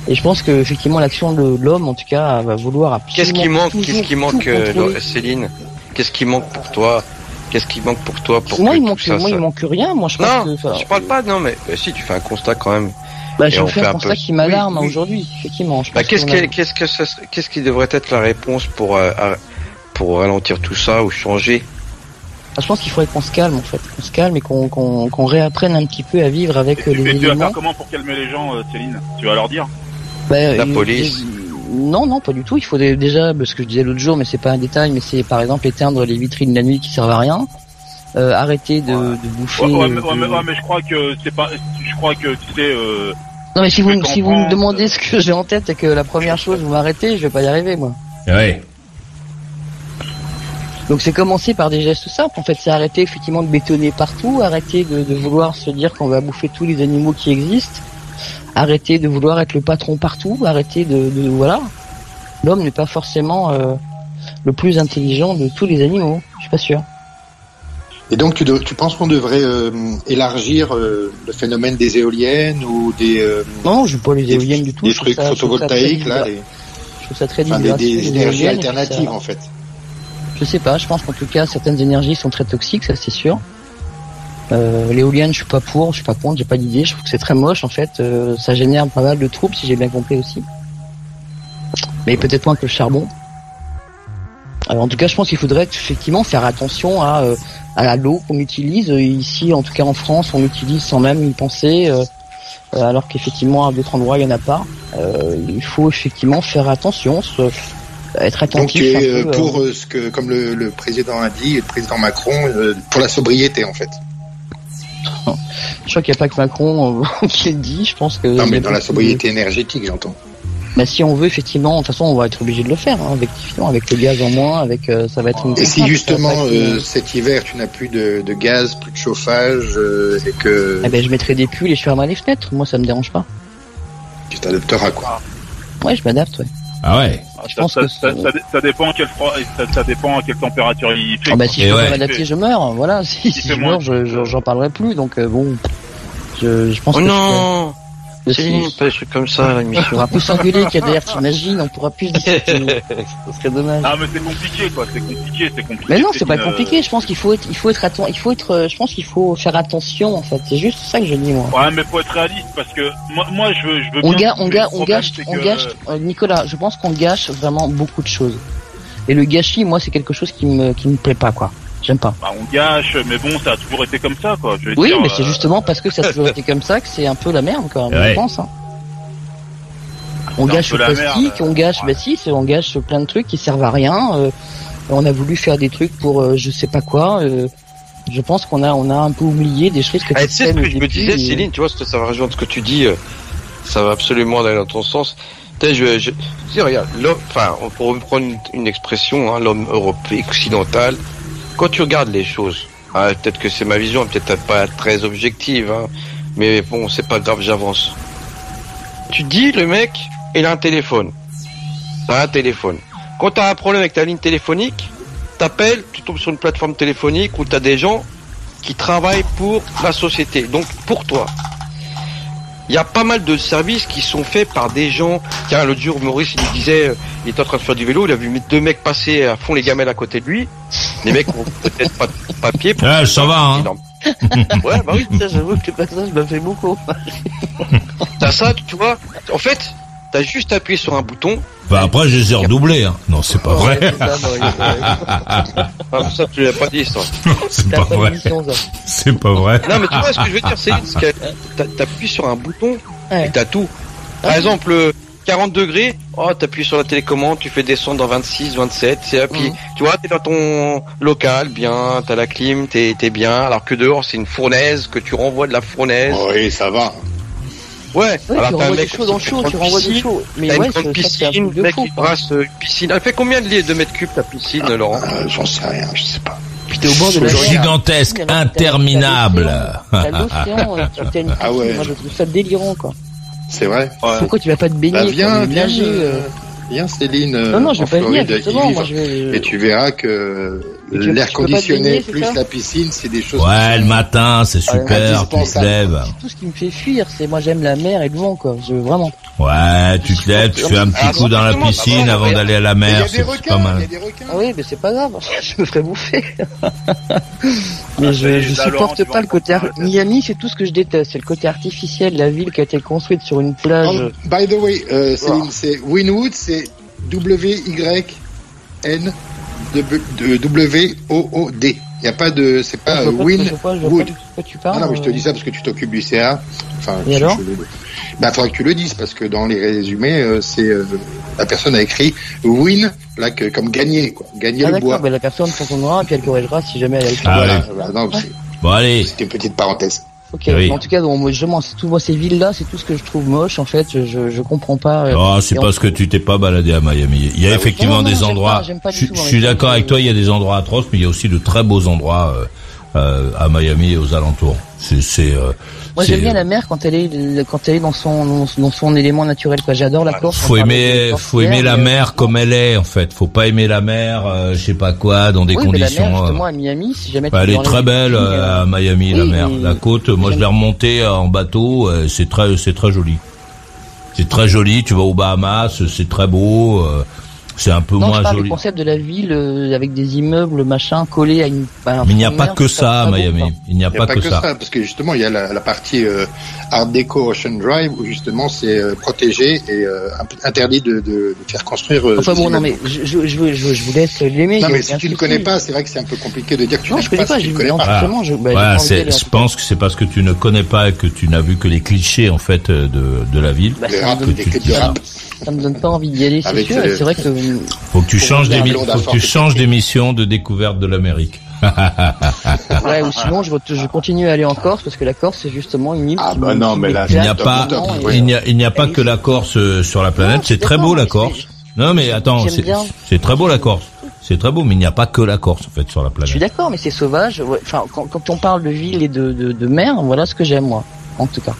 Et je pense que effectivement l'action de l'homme, en tout cas, va vouloir absolument. Qu'est-ce qui manque? Qu'est-ce qui manque, euh, Céline? Qu'est-ce qui manque pour toi? Qu'est-ce qui manque pour toi pour moi, il manque, ça, moi ça... il manque rien. Moi je pense. Non, que, je parle pas. Non mais bah, si tu fais un constat quand même. Bah, je fais un constat peu... qui m'alarme oui, oui. aujourd'hui, effectivement. Bah, qu'est-ce, que, qu'est-ce, que ça, qu'est-ce qui devrait être la réponse pour, euh, pour ralentir tout ça ou changer? Ah, je pense qu'il faudrait qu'on se calme, en fait. Qu'on se calme et qu'on, qu'on, qu'on réapprenne un petit peu à vivre avec et, les et éléments. Tu vas faire comment pour calmer les gens, Céline? Tu vas leur dire bah, la police euh, non, non, pas du tout. Il faudrait déjà, ce que je disais l'autre jour, mais c'est pas un détail, mais c'est par exemple éteindre les vitrines de la nuit qui servent à rien. Euh, arrêter de, ouais. de bouffer. Ouais, ouais, mais, ouais, de... Mais, ouais, mais je crois que c'est pas. Je crois que tu sais. Euh, non, mais si vous si vous me demandez ce que j'ai en tête et que la première chose vous m'arrêtez, je vais pas y arriver moi. Ouais. Donc c'est commencer par des gestes simples. En fait, c'est arrêter effectivement de bétonner partout, arrêter de, de vouloir se dire qu'on va bouffer tous les animaux qui existent, arrêter de vouloir être le patron partout, arrêter de, de, de voilà. L'homme n'est pas forcément euh, le plus intelligent de tous les animaux, je suis pas sûr. Et donc tu, de, tu penses qu'on devrait euh, élargir euh, le phénomène des éoliennes ou des euh, non, je ne veux pas les éoliennes du tout. Des trucs photovoltaïques là. Les... Je trouve ça très enfin, difficile. Des, des, des énergies alternatives ça... en fait. Je sais pas, je pense qu'en tout cas certaines énergies sont très toxiques, ça c'est sûr. Euh, l'éolienne, je suis pas pour, je suis pas contre, j'ai pas d'idée. Je trouve que c'est très moche en fait. Euh, ça génère pas mal de troubles si j'ai bien compris aussi. Mais peut-être moins que le charbon. Alors, en tout cas, je pense qu'il faudrait effectivement faire attention à, euh, à l'eau qu'on utilise. Ici, en tout cas en France, on l'utilise sans même y penser, euh, alors qu'effectivement à d'autres endroits, il n'y en a pas. Euh, il faut effectivement faire attention, se, être attentif. Donc, tu es peu, pour euh, ce que, comme le, le président a dit, le président Macron, euh, pour la sobriété en fait. Je crois qu'il n'y a pas que Macron euh, qui le dit. Je pense que non, mais dans la sobriété que... énergétique, j'entends. Bah, si on veut, effectivement, de toute façon, on va être obligé de le faire, hein, avec, avec le gaz en moins, avec, euh, ça va être une Et si justement, être... euh, cet hiver, tu n'as plus de, de gaz, plus de chauffage, euh, et que. Eh ben, je mettrai des pulls et je fermerai les fenêtres. Moi, ça me dérange pas. Tu t'adapteras, quoi. Ouais, je m'adapte, ouais. Ah ouais. Alors, je ça, pense ça, que ça, ça, ça dépend à quelle froid, ça, ça dépend à quelle température il fait. Ah bah, si et je peux ouais. m'adapter, je meurs, voilà. Si, si, si je meurs, je, je, j'en parlerai plus, donc, euh, bon. Je, je pense oh que. Oh non! Je, C'est pas des trucs comme ça, la mission. On pourra plus s'engueuler qu'il y a derrière, t'imagines, on pourra plus discuter. Ce serait dommage. Ah, mais c'est compliqué, quoi, c'est compliqué, c'est compliqué. Mais non, c'est, c'est pas une... compliqué, je pense qu'il faut être, il faut être attention, il faut être, je pense qu'il faut faire attention, en fait. C'est juste ça que je dis, moi. Ouais, mais faut être réaliste, parce que, moi, moi, je veux, je veux on bien. Ga- on, ga- on gâche, on que... gâche, euh, Nicolas, je pense qu'on gâche vraiment beaucoup de choses. Et le gâchis, moi, c'est quelque chose qui me, qui me plaît pas, quoi. J'aime pas. Bah, on gâche, mais bon, ça a toujours été comme ça, quoi. Je veux oui, dire, mais c'est euh... justement parce que ça a toujours été comme ça que c'est un peu la merde, quand même, ouais. je pense. Hein. On, gâche merde, on gâche le plastique, on gâche, bah si, on gâche plein de trucs qui servent à rien. Euh, on a voulu faire des trucs pour euh, je sais pas quoi. Euh, je pense qu'on a, on a un peu oublié des choses que ah, tu sais. C'est ce que je me disais, Céline, tu vois, ça va rejoindre ce que tu dis. Euh, ça va absolument aller dans ton sens. T'as, je, je, dis, regarde, l'homme, enfin, pour reprendre une expression, hein, l'homme européen, occidental. Quand tu regardes les choses, hein, peut-être que c'est ma vision, peut-être pas très objective, hein, mais bon, c'est pas grave, j'avance. Tu dis, le mec, il a un téléphone. T'as un téléphone. Quand t'as un problème avec ta ligne téléphonique, t'appelles, tu tombes sur une plateforme téléphonique où t'as des gens qui travaillent pour la société, donc pour toi. Il y a pas mal de services qui sont faits par des gens. Tiens, l'autre jour, Maurice, il disait, il était en train de faire du vélo, il a vu deux mecs passer à fond les gamelles à côté de lui. Les mecs ont peut-être pas de papier. Pour ah, ça va, hein. Ouais, bah oui, ça, j'avoue que le passage m'a fait beaucoup. T'as ça, tu vois. En fait, t'as juste appuyé sur un bouton. Bah après, je les ai redoublés, hein. Non, c'est pas vrai. Ouais, c'est ça, non, ouais. Ah, ça, tu l'as pas dit, ça. Non, c'est t'as pas, pas vrai. Mission, c'est pas vrai. Non, mais tu vois, ce que je veux dire, c'est que t'a, t'appuies sur un bouton ouais. et t'as tout. Par ouais. exemple, quarante degrés, oh, t'appuies sur la télécommande, tu fais descendre dans vingt-six, vingt-sept, c'est là, puis, mmh. tu vois, t'es dans ton local, bien, t'as la clim, t'es, t'es bien, alors que dehors, c'est une fournaise, que tu renvoies de la fournaise. Oh, oui, ça va. Ouais, ouais, alors tu renvoies des choses dans le chaud, tu renvoies des choses. Mais ouais, c'est une piscine, le mec il brasse une piscine. Elle fait combien de mètres cubes ta piscine, ah, Laurent euh, j'en sais rien, je sais pas. Puis t'es au bord de la mer. Gigantesque, interminable. T'as l'océan, t'as une piscine. Ah ouais. Moi je trouve ça délirant, quoi. C'est vrai. Pourquoi tu vas pas te baigner? Bah viens, viens, euh... viens Céline. Non, non, je vais pas venir, justement. Et tu verras que l'air conditionné plus la piscine, c'est des choses. Ouais, le matin, c'est super, tu te lèves. Tout ce qui me fait fuir, c'est moi j'aime la mer et le vent, quoi. Je vraiment. Ouais, tu te lèves, tu fais un petit coup dans la piscine avant d'aller à la mer, c'est pas mal. Ah oui, mais c'est pas grave, je me ferais bouffer. Mais je, je supporte pas le côté ar... Miami, c'est tout ce que je déteste, c'est le côté artificiel de la ville qui a été construite sur une plage. By the way, euh, Céline, c'est Wynwood, c'est W Y N. De W O O D. Il n'y a pas de. C'est pas ah, Winwood. Ah non, mais je te dis ça parce que tu t'occupes du C A. Enfin, il bah, faudrait que tu le dises parce que dans les résumés, c'est, la personne a écrit win, là, que, comme gagner, quoi. Gagner ah, le bois. Bah, la personne s'entendra et puis elle corrigera si jamais elle a écrit. Ah, voilà. Bah, non, c'est, bon, allez. C'était une petite parenthèse. Ok, oui. En tout cas, donc, je tout, moi, ces villes-là, c'est tout ce que je trouve moche, en fait, je, je, je comprends pas. Ah, euh, c'est parce on... que tu t'es pas baladé à Miami. Il y a ah, effectivement non, non, des j'aime endroits, pas, j'aime pas je, tout, je suis d'accord avec toi, il y a des endroits atroces, mais il y a aussi de très beaux endroits euh, euh, à Miami et aux alentours. C'est, c'est, euh, moi, c'est... j'aime bien la mer quand elle est, quand elle est dans son, dans son élément naturel, quoi. J'adore la Corse. Faut aimer, faut aimer la mer comme elle est, en fait. Faut pas aimer la mer, euh, je sais pas quoi, dans des oui, conditions. La mer, justement, à Miami, si jamais bah, elle est très belle euh, à Miami, oui, la mer, la côte. Moi, je l'ai remontée euh, en bateau. Euh, c'est très, c'est très joli. C'est très joli. Tu vas aux Bahamas, c'est très beau. Euh, C'est un peu non, moins joli. Le concept de la ville euh, avec des immeubles, machin, collés à une. Bah, mais il n'y a pas que ça à Miami. Il n'y a pas que ça. Parce que justement, il y a la, la partie euh, Art Deco Ocean Drive où justement c'est euh, protégé et euh, interdit de, de, de faire construire. Euh, enfin bon, non mais je, je, je, je, je vous laisse l'aimer. Non mais si tu ne connais pas, c'est vrai que c'est un peu compliqué de dire que tu ne connais pas. Non, je ne connais pas. Je pense que c'est parce que tu ne connais pas et que tu n'as vu que les clichés en fait de de la ville. Ça me donne pas envie d'y aller, c'est sûr. C'est vrai que faut que tu changes d'émission, faut que tu changes d'émission de découverte de l'Amérique. Ouais, ou sinon je, je continue à aller en Corse parce que la Corse c'est justement une île. Ah bah non, mais là il n'y a pas, il n'y a, il n'y a pas que la Corse sur la planète. C'est très beau la Corse. Non mais attends, c'est, c'est très beau la Corse. C'est très beau, mais il n'y a pas que la Corse en fait sur la planète. Je suis d'accord, mais c'est sauvage. Enfin, quand, quand on parle de ville et de, de, de mer, voilà ce que j'aime moi, en tout cas.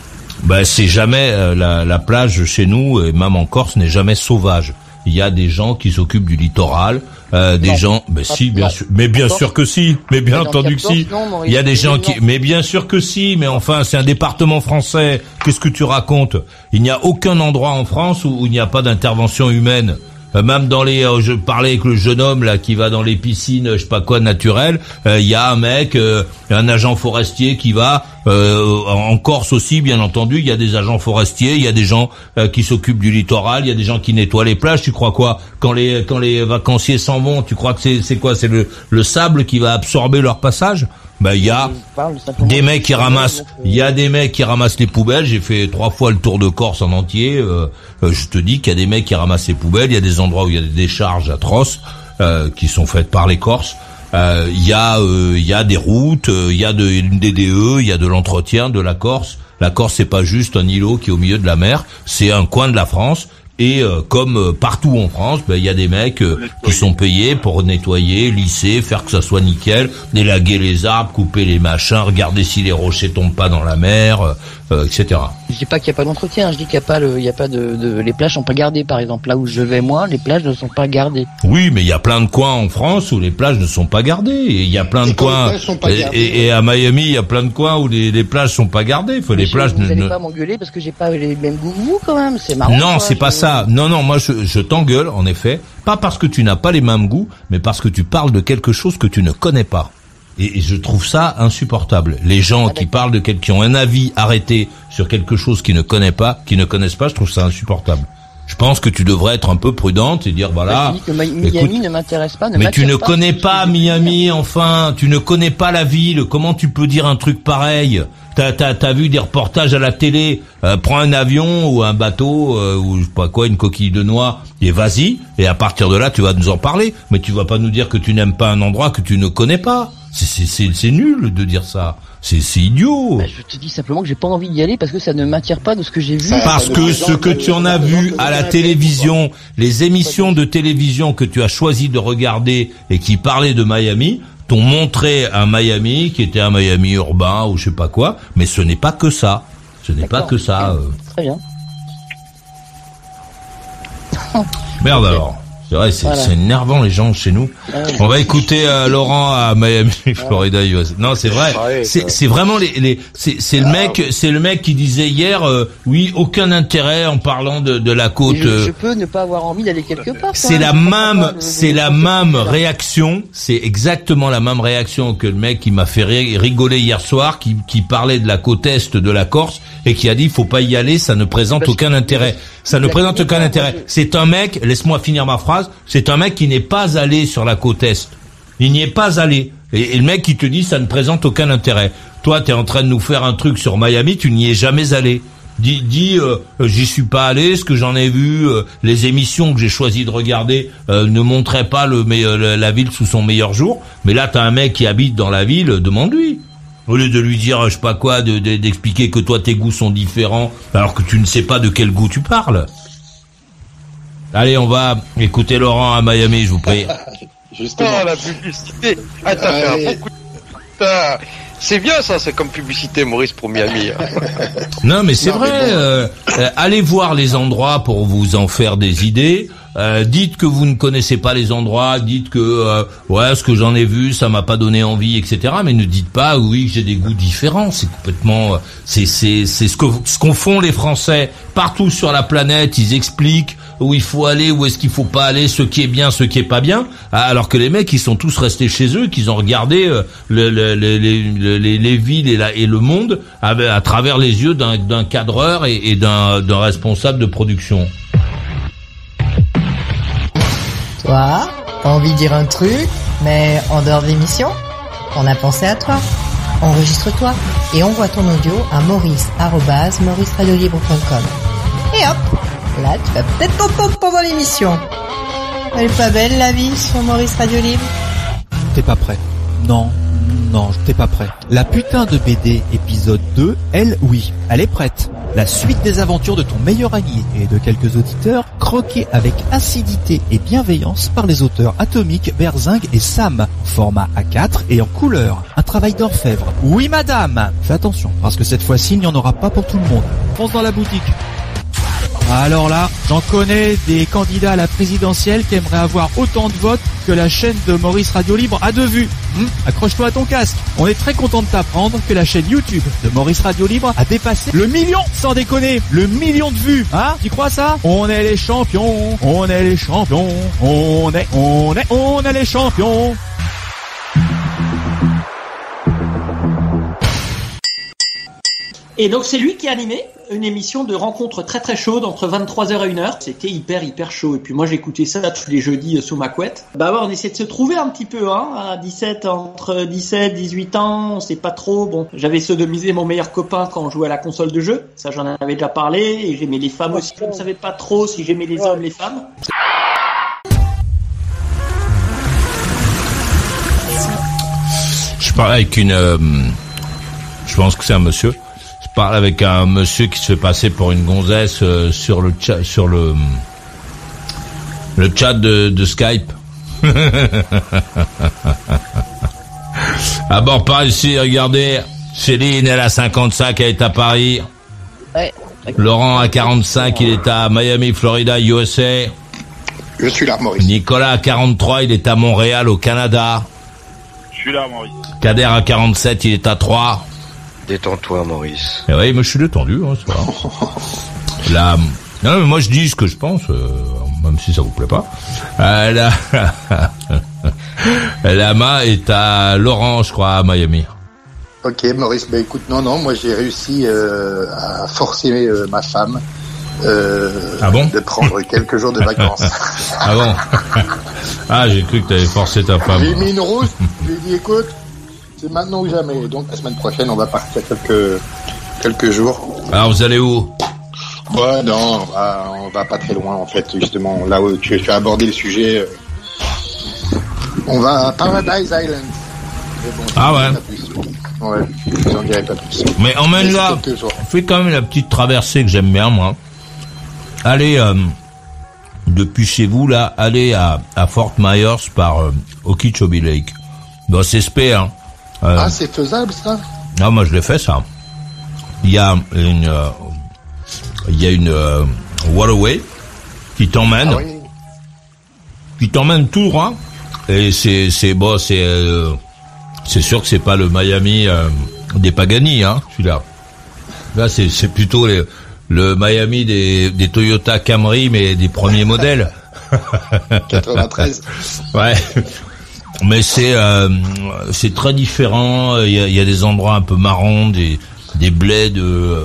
Ben c'est jamais euh, la, la plage chez nous et même en Corse n'est jamais sauvage. Il y a des gens qui s'occupent du littoral, euh, des non, gens, mais ben si, bien non. sûr, mais bien Corse, sûr que si, mais bien mais entendu que Corse, si. Non, il y a des gens qui, mais bien sûr que si, mais enfin, c'est un département français. Qu'est-ce que tu racontes? Il n'y a aucun endroit en France où, où il n'y a pas d'intervention humaine. Euh, même dans les, euh, je parlais avec le jeune homme là qui va dans les piscines, je sais pas quoi, naturelles. Il euh, y a un mec, euh, un agent forestier qui va. Euh, en Corse aussi, bien entendu, il y a des agents forestiers, il y a des gens euh, qui s'occupent du littoral, il y a des gens qui nettoient les plages. Tu crois quoi ? Quand les quand les vacanciers s'en vont, tu crois que c'est c'est quoi ? C'est le le sable qui va absorber leur passage ? Ben il y a des mecs qui ramassent, il y a des mecs qui ramassent les poubelles. J'ai fait trois fois le tour de Corse en entier. Euh, je te dis qu'il y a des mecs qui ramassent les poubelles. Il y a des endroits où il y a des décharges atroces euh, qui sont faites par les Corses. Il euh, y a il euh, y a des routes, il euh, y a de, une D D E, il y a de l'entretien de la Corse. La Corse c'est pas juste un îlot qui est au milieu de la mer, c'est un coin de la France. Et euh, comme euh, partout en France, ben il y a des mecs euh, qui sont payés pour nettoyer, lisser, faire que ça soit nickel, délaguer les arbres, couper les machins, regarder si les rochers tombent pas dans la mer, euh, et cetera. Je dis pas qu'il y a pas d'entretien, je dis qu'il y a pas le, il y a pas de, de, les plages sont pas gardées par exemple. Là où je vais moi, les plages ne sont pas gardées. Oui, mais il y a plein de coins en France où les plages ne sont pas gardées. Il y a plein de coins et, et, et à Miami, il y a plein de coins où les, les plages sont pas gardées. Faut les plages. Vous n'allez ne... pas m'engueuler parce que j'ai pas les mêmes goûts que vous quand même. C'est marrant. Non, quoi, c'est pas ça. Non, non, moi je, je t'engueule, en effet, pas parce que tu n'as pas les mêmes goûts, mais parce que tu parles de quelque chose que tu ne connais pas. Et, et je trouve ça insupportable. Les gens qui parlent de quelqu'un, qui ont un avis arrêté sur quelque chose qu'ils ne connaissent pas, qui ne connaissent pas, je trouve ça insupportable. Je pense que tu devrais être un peu prudente et dire voilà. Bah, je dis que Miami écoute, ne m'intéresse pas. Ne mais tu ne pas, connais pas Miami, enfin, tu ne connais pas la ville. Comment tu peux dire un truc pareil ? T'as t'as t'as vu des reportages à la télé. Euh, prends un avion ou un bateau euh, ou je sais pas quoi, une coquille de noix et vas-y. Et à partir de là, tu vas nous en parler. Mais tu vas pas nous dire que tu n'aimes pas un endroit que tu ne connais pas. C'est c'est c'est, c'est nul de dire ça. C'est, c'est idiot. Bah, je te dis simplement que j'ai pas envie d'y aller parce que ça ne m'attire pas de ce que j'ai vu. Parce que ce que tu en as vu à la télévision, les émissions de télévision que tu as choisi de regarder et qui parlaient de Miami, t'ont montré un Miami qui était un Miami urbain ou je sais pas quoi, mais ce n'est pas que ça. Ce n'est D'accord. pas que ça. Euh... Très bien. Merde okay. alors. C'est vrai, c'est, voilà. c'est énervant les gens chez nous. Ah, on va écouter euh, Laurent à Miami, Florida, U S. Non, c'est vrai. C'est, c'est vraiment les, les c'est, c'est le mec, c'est le mec qui disait hier, euh, oui, aucun intérêt en parlant de, de la côte. Je, je peux ne pas avoir envie d'aller quelque part. C'est la même, c'est la même réaction. C'est exactement la même réaction que le mec qui m'a fait rigoler hier soir, qui, qui parlait de la côte est de la Corse et qui a dit, faut pas y aller, ça ne présente aucun intérêt. Ça ne présente aucun intérêt. C'est un mec, laisse-moi finir ma phrase. C'est un mec qui n'est pas allé sur la côte est. Il n'y est pas allé. Et, et le mec qui te dit ça ne présente aucun intérêt. Toi, t'es en train de nous faire un truc sur Miami, tu n'y es jamais allé. Dis, dis, euh, j'y suis pas allé, ce que j'en ai vu, euh, les émissions que j'ai choisi de regarder euh, ne montraient pas le, mais, euh, la ville sous son meilleur jour. Mais là, t'as un mec qui habite dans la ville, demande-lui. Au lieu de lui dire, je sais pas quoi, de, de, d'expliquer que toi tes goûts sont différents, alors que tu ne sais pas de quel goût tu parles. Allez, on va écouter Laurent à Miami, je vous prie. Justement. Oh, la publicité. Ah, t'as fait un bon coup de... Putain. C'est bien ça, c'est comme publicité, Maurice, pour Miami. Non, mais c'est non, vrai. Mais bon. euh, euh, allez voir les endroits pour vous en faire des idées. Euh, dites que vous ne connaissez pas les endroits. Dites que euh, ouais, ce que j'en ai vu, ça m'a pas donné envie, et cetera. Mais ne dites pas oui, que j'ai des goûts différents. C'est complètement, c'est c'est c'est ce que ce qu'on font les Français partout sur la planète. Ils expliquent où il faut aller, où est-ce qu'il faut pas aller, ce qui est bien, ce qui est pas bien. Alors que les mecs, ils sont tous restés chez eux, qu'ils ont regardé euh, le, le, le, le, les, les villes et, la, et le monde à, à travers les yeux d'un, d'un cadreur et, et d'un, d'un responsable de production. Toi, t'as envie de dire un truc, mais en dehors de l'émission, on a pensé à toi. Enregistre-toi et envoie ton audio à maurice arobase maurice radio libre point com. Et hop, là, tu vas peut-être t'en pompe pendant l'émission. Elle est pas belle, la vie, sur Maurice Radio Libre. T'es pas prêt. Non, non, t'es pas prêt. La putain de B D, épisode deux, elle, oui, elle est prête. La suite des aventures de ton meilleur ami et de quelques auditeurs, croqués avec acidité et bienveillance par les auteurs Atomique, Berzing et Sam, format A quatre et en couleur. Un travail d'orfèvre. Oui, madame. Fais attention, parce que cette fois-ci, il n'y en aura pas pour tout le monde. Fonce dans la boutique. Alors là, j'en connais des candidats à la présidentielle qui aimeraient avoir autant de votes que la chaîne de Maurice Radio Libre a de vues. Hum, accroche-toi à ton casque. On est très content de t'apprendre que la chaîne YouTube de Maurice Radio Libre a dépassé le million, sans déconner, le million de vues. Hein, tu crois ça? On est les champions, on est les champions, on est, on est, on est les champions. Et donc c'est lui qui a animé une émission de rencontre très très chaude entre vingt-trois heures et une heure. C'était hyper hyper chaud. Et puis moi j'écoutais ça tous les jeudis sous ma couette. Bah ouais, on essayait de se trouver un petit peu, hein, à dix-sept, entre dix-sept, dix-huit ans, on sait pas trop. Bon, j'avais sodomisé mon meilleur copain quand on jouait à la console de jeu. Ça j'en avais déjà parlé. Et j'aimais les femmes aussi. Je ne savais pas trop si j'aimais les hommes, les femmes. Je parlais avec une... Euh, je pense que c'est un monsieur. Je parle avec un monsieur qui se fait passer pour une gonzesse euh, sur le chat, sur le le chat de, de Skype. À bord par ici, regardez, Céline, elle a cinquante-cinq, elle est à Paris. Ouais. Laurent à quarante-cinq, il est à Miami, Florida, U S A. Je suis là, Maurice. Nicolas à quarante-trois, il est à Montréal, au Canada. Je suis là, Maurice. Kader à quarante-sept, il est à Troyes. Détends-toi, Maurice. Eh oui, moi je suis détendu, hein, c'est pas. La... Non, mais moi je dis ce que je pense, euh, même si ça vous plaît pas. Euh, la... la main est à Laurent, je crois, à Miami. Ok, Maurice, bah écoute, non, non, moi j'ai réussi euh, à forcer euh, ma femme euh, ah bon de prendre quelques jours de vacances. Ah bon? Ah, j'ai cru que t'avais forcé ta femme. J'ai mis une rousse, j'ai dit écoute, c'est maintenant ou jamais. Donc la semaine prochaine, on va partir quelques quelques jours. Alors vous allez où? Ouais, non, on va, on va pas très loin en fait. Justement, là où tu, tu as abordé le sujet, on va à Paradise Island. Bon, ah ouais. Ouais, je vous en dirai pas plus. Mais emmène-la. Fais quand même la petite traversée que j'aime bien moi. Allez euh, depuis chez vous là, allez à à Fort Myers par euh, Okeechobee Lake. Bon, c'est spé, hein. Euh, ah, c'est faisable, ça? Non, moi, je l'ai fait, ça. Il y a une, euh, il y a une, euh, waterway qui t'emmène, ah, oui. qui t'emmène tout droit. Et c'est, c'est, bon, c'est, euh, c'est sûr que c'est pas le Miami, euh, des Pagani, hein, celui-là. Là, c'est, c'est plutôt les, le Miami des, des Toyota Camry, mais des premiers modèles. quatre-vingt-treize. Ouais. Mais c'est euh, c'est très différent. Il y a, il y a des endroits un peu marrons, des des bleds. De...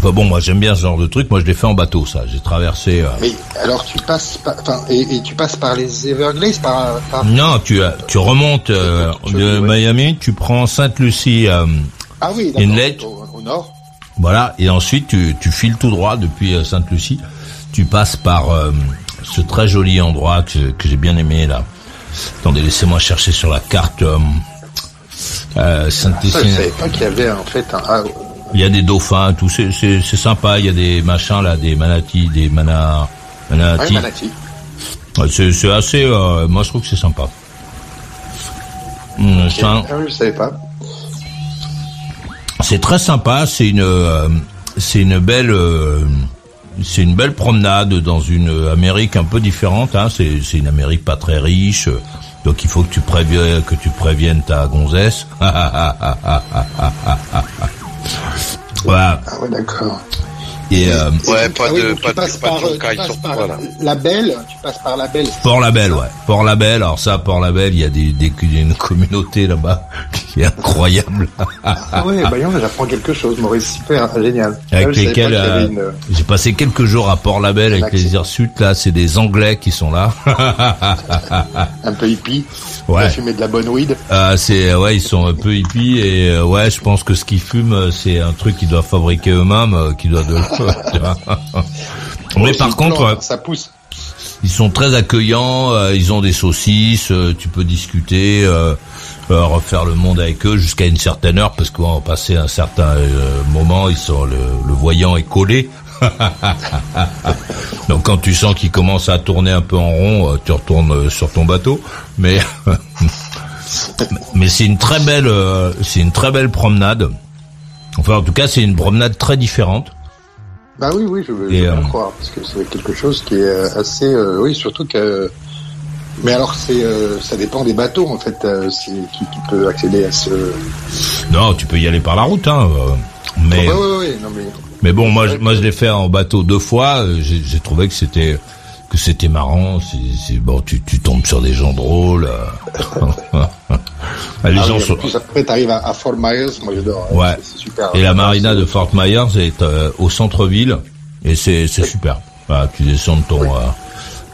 Enfin bon, moi j'aime bien ce genre de truc. Moi je l'ai fait en bateau, ça. J'ai traversé. Euh... Mais alors tu passes, par, enfin et, et tu passes par les Everglades, par, par... Non, tu tu remontes euh, de Miami, tu prends Sainte-Lucie. Euh, ah oui, Inlet, au, au nord. Voilà. Et ensuite tu tu files tout droit depuis euh, Sainte-Lucie. Tu passes par euh, ce très joli endroit que que j'ai bien aimé là. Attendez, laissez-moi chercher sur la carte. Euh, Euh, Sainte-Lucie. Ah, je savais pas qu'il y avait en fait un... Ah, il y a des dauphins, tout, c'est, c'est, c'est sympa. Il y a des machins là, des manatis, des mana, manatis. Ouais, manatis. Ouais, c'est, c'est assez. Euh, moi, je trouve que c'est sympa. Mmh, okay. un... ah, je savais pas. C'est très sympa. C'est une, euh, c'est une belle, euh, c'est une belle promenade dans une Amérique un peu différente. Hein. C'est, c'est une Amérique pas très riche. Donc il faut que tu préviennes, que tu préviennes ta gonzesse. Voilà. Ah ouais, d'accord. Et, et, euh, ouais, pas ah de, oui, pas de, pas par, de caille sur toi, là. La Belle, tu passes par La Belle. Port-La Belle, ouais. Port-La Belle, alors ça, Port-La Belle, il y a des, des, une communauté là-bas qui est incroyable. Ah ouais, bah, j'apprends quelque chose, Maurice, super, génial. Avec là, lesquels, pas euh, une... j'ai passé quelques jours à Port-La Belle avec l'accès. Les hirsutes, là, c'est des Anglais qui sont là. Un peu hippie. Ouais. Fumer de la bonne weed. Ah, c'est, ouais, ils sont un peu hippies et, euh, ouais, je pense que ce qu'ils fument, c'est un truc qu'ils doivent fabriquer eux-mêmes, euh, qu'ils doivent de... Mais par contre, ça pousse. Ils sont très accueillants, euh, ils ont des saucisses, euh, tu peux discuter, euh, euh, refaire le monde avec eux jusqu'à une certaine heure, parce qu'on passait un certain euh, moment, ils sont le, le voyant est collé. Donc quand tu sens qu'il commence à tourner un peu en rond, euh, tu retournes euh, sur ton bateau. Mais mais c'est une très belle, euh, c'est une très belle promenade. Enfin, en tout cas, c'est une promenade très différente. Bah oui, oui, je veux bien euh... croire, parce que c'est quelque chose qui est assez... Euh, oui, surtout que... Euh, mais alors, c'est euh, ça dépend des bateaux, en fait, euh, c'est, qui, qui peut accéder à ce... Non, tu peux y aller par la route, hein. Mais... Oh, bah, oui, oui, non, mais... mais bon, moi, je, moi, je l'ai fait en bateau deux fois, j'ai, j'ai trouvé que c'était... que c'était marrant, c'est, c'est bon, tu, tu tombes sur des gens drôles. Les ah gens oui, sont... Après, t'arrives à, à Fort Myers, moi j'adore. Ouais. C'est, c'est super. Et la marina de Fort Myers est euh, au centre-ville et c'est, c'est oui. super. Voilà, tu descends de ton, oui. euh,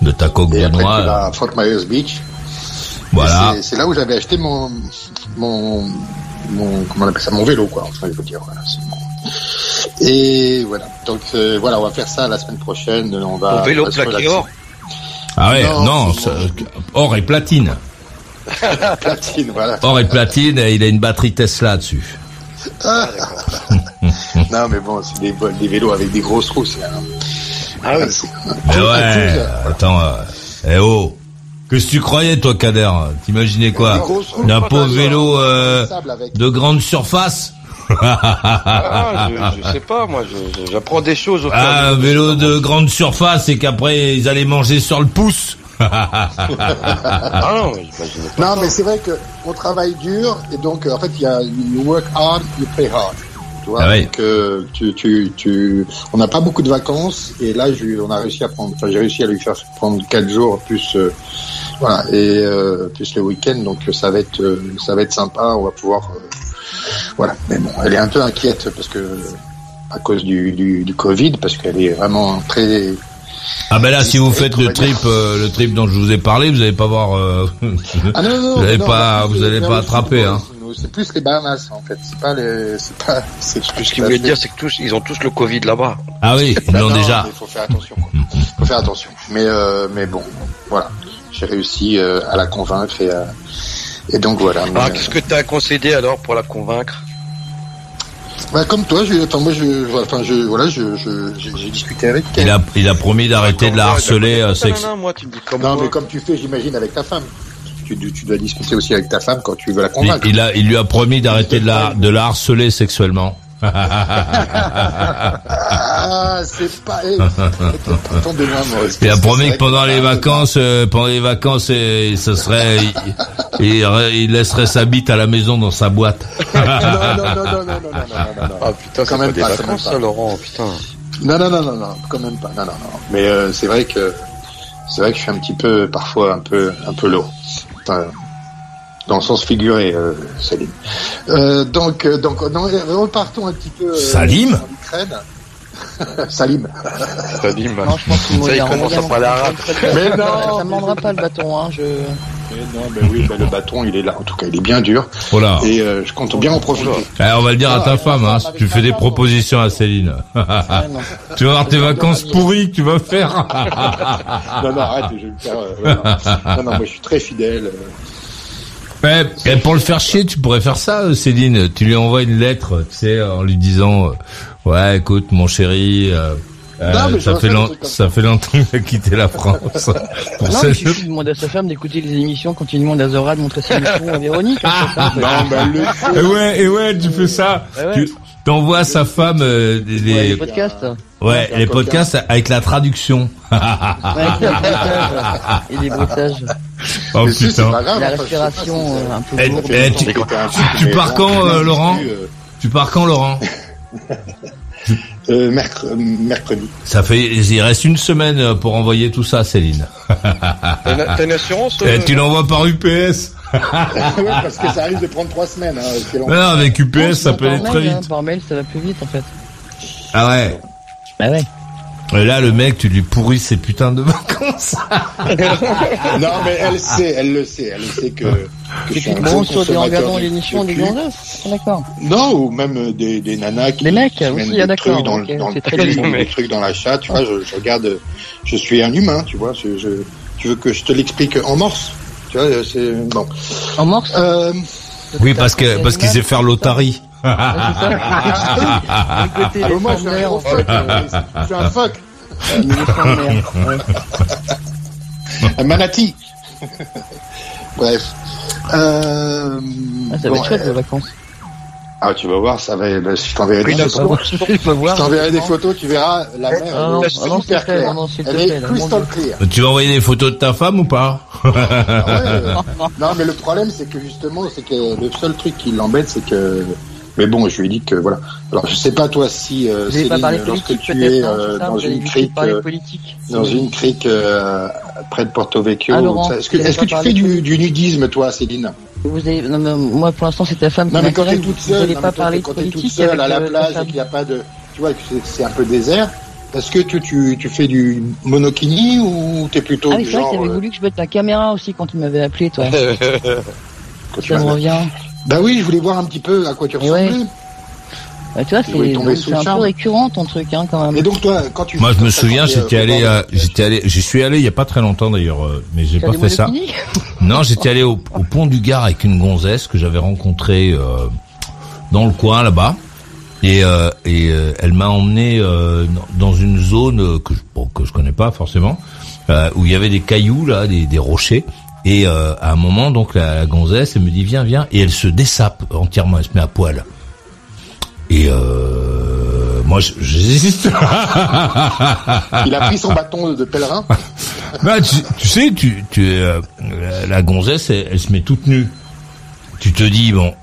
de ta coque de noix. Et après, tu vas à Fort Myers Beach. Voilà. C'est, c'est là où j'avais acheté mon, mon, mon, comment on appelle ça, mon vélo, quoi. Enfin, il faut dire, voilà. C'est mon... Et voilà. Donc euh, voilà, on va faire ça la semaine prochaine. On va. Au vélo plaqué or. Ah ouais, non, non ça, or et platine. Platine, voilà. Or et platine, et il a une batterie Tesla dessus. Ah, non mais bon, c'est des, des vélos avec des grosses roues. C'est, ah ouais. C'est, mais ouais. Attends, euh, eh oh. Qu'est-ce que tu croyais toi, Kader? T'imaginais quoi? D'un pauvre vélo euh, de grande surface. Ah, je, je sais pas, moi, je, je, j'apprends des choses. Au ah, un vélo de grande surface et qu'après ils allaient manger sur le pouce. Ah non, mais, non mais c'est vrai que on travaille dur et donc en fait il y a you work hard, you play hard. Tu vois, ah oui. Donc euh, tu, tu, tu, on n'a pas beaucoup de vacances et là je, on a réussi à prendre, enfin j'ai réussi à lui faire prendre quatre jours plus. Euh, Voilà, et euh, plus le week-end, donc ça va être euh, ça va être sympa, on va pouvoir euh, voilà. Mais bon, elle est un peu inquiète parce que à cause du du, du Covid, parce qu'elle est vraiment très... Ah ben là, si vous faites le trip, euh, le trip dont je vous ai parlé, vous allez pas voir, euh, ah non, non, vous allez non, pas, non, vous allez pas attraper, hein. C'est plus les Bahamas en fait, c'est pas les, c'est pas. C'est plus ce qu'ils voulaient dire, c'est que tous, ils ont tous le Covid là-bas. Ah oui, ils l'ont déjà. Il faut faire attention, quoi. Faut faire attention. Mais euh, mais bon, voilà. J'ai réussi euh, à la convaincre et, à... et donc voilà. Mais... Ah, qu'est-ce que tu as concédé alors pour la convaincre? Bah, comme toi, je, enfin, moi, je, enfin, je, voilà, je, je, je, j'ai discuté avec elle. Il a, il a promis d'arrêter ouais, de la harceler. Euh, sex... Non, non, moi, tu me dis comme non, moi. Mais comme tu fais, j'imagine, avec ta femme. Tu, tu dois discuter aussi avec ta femme quand tu veux la convaincre. Il, il, a, il lui a promis d'arrêter de la, de la harceler sexuellement. Ah, c'est pas. Il a promis que pendant les vacances, euh, pendant les vacances, et, et ce serait, il, il, il laisserait sa bite à la maison dans sa boîte. Non, non, non, non, non, non, non, non. Ah putain, quand même pas, ça, Laurent, putain. Non, non, non, non, non, quand même pas. Non, non, non. Mais euh, c'est vrai que c'est vrai que je suis un petit peu, parfois, un peu, un peu lourd. Enfin, dans le sens figuré, euh, Salim. Euh, donc, euh, donc, non, repartons un petit peu. Euh, Salim. Salim. Salim. Non, je pense qu'il ça, commence à parler arabe. Mais non. Ça ne mordra pas le bâton, hein. Je. Mais non, ben oui, ben le bâton, il est là. En tout cas, il est bien dur. Voilà. Et euh, je compte bien en profiter. Alors, on va le dire ah, à ta femme, hein. Si tu fais des propositions à Céline. Tu vas avoir tes vacances pourries que tu vas faire. Non, non, arrête. Je vais me faire. Euh, ouais, non. Non, non, moi, je suis très fidèle. Euh... Ouais, pour le faire chier, tu pourrais faire ça, Céline. Tu lui envoies une lettre, tu sais, en lui disant, euh, ouais, écoute, mon chéri, euh, non, euh, ça fait long, ça, ça fait longtemps que j'ai quitté la France. Pour non, mais si je demande à sa femme d'écouter les émissions continuellement d'Azora, de montrer ses émissions à Véronique. Ah, ça, non, bah, le... Et ouais, et ouais, tu fais ça. Ouais, ouais. Tu t'envoies à sa femme euh, des, des... Ouais, les podcasts. Ouais, les podcasts avec la traduction. Et les bruitages. Oh mais putain. Grave, la respiration euh, un peu lourde. Eh, eh, tu, tu pars quand, euh, Laurent Tu pars quand, Laurent euh, Mercredi. Ça fait, il reste une semaine pour envoyer tout ça, Céline. T'as une, une assurance euh... Tu l'envoies par U P S. Oui, parce que ça risque de prendre trois semaines. Hein, non, avec U P S, non, ça peut aller très vite. Hein, par mail, ça va plus vite, en fait. Ah ouais. Bah ouais. Et là, le mec, tu lui pourris ses putains de vacances. Non, mais elle sait, elle le sait, elle sait que. que c'est bon sur des regardant l'émission des gonzesses, d'accord. Non, ou même des, des nanas qui. Des mecs, qui aussi, des d'accord. Dans, okay, dans, c'est très bien. Des trucs dans la chatte, tu vois, je, je regarde, je suis un humain, tu vois, je, je, tu veux que je te l'explique en morse, tu vois, c'est bon. En morse. Euh, oui, parce que, parce qu'il sait faire l'otarie. Ah, c'est ça. Moi, je suis un fuck. Je suis un fuck. Un manati. Bref. Euh, ah, ça bon, va être chouette, les euh... vacances. Ah, tu vas voir, ça va. Bah, je t'enverrai oui, des non, photos. Je, je t'enverrai des photos, tu verras la mer. Ah, non, est non, super claire. Non, elle est elle crystal clear. Tu vas envoyer des photos de ta femme ou pas? Ah, ouais, non, mais le problème, c'est que justement, c'est que le seul truc qui l'embête, c'est que. Mais bon, je lui ai dit que voilà. Alors, je sais pas toi si euh, Céline, lorsque tu es euh, dans, une crique, euh, dans une crique euh, près de Porto Vecchio, ah, Laurent, est-ce que, est-ce que tu fais du, du nudisme, toi, Céline? Vous avez... non, mais moi, pour l'instant, c'est ta femme. Non, mais quand t'es toute seule, non, pas parler quand t'es toute seule à la plage et qu'il n'y a pas de, tu vois, que c'est, c'est un peu désert. Est-ce que tu, tu, tu fais du monokini ou t'es plutôt ah, du genre? Ah, c'est vrai que t'avais voulu que je mette ta caméra aussi quand tu m'avais appelé, toi. Ça me revient. Bah oui, je voulais voir un petit peu à quoi tu ressemblais. Ouais. Bah tu vois, c'est, c'est un peu récurrent ton truc, hein, quand même. Et donc toi, quand tu... Moi, je me souviens, j'étais euh, allé, euh, j'étais allé, j'y suis allé il y a pas très longtemps d'ailleurs, euh, mais j'ai pas fait ça. Non, j'étais allé au, au pont du Gard avec une gonzesse que j'avais rencontrée euh, dans le coin là-bas, et euh, et euh, elle m'a emmené euh, dans une zone que je, bon, que je connais pas forcément, euh, où il y avait des cailloux là, des, des rochers. Et euh, à un moment, donc la, la gonzesse, elle me dit viens, viens, et elle se dessape entièrement, elle se met à poil. Et euh, moi, j'hésite. Il a pris son bâton de pèlerin. Bah, tu, tu sais, tu, tu, euh, la gonzesse, elle, elle se met toute nue. Tu te dis bon,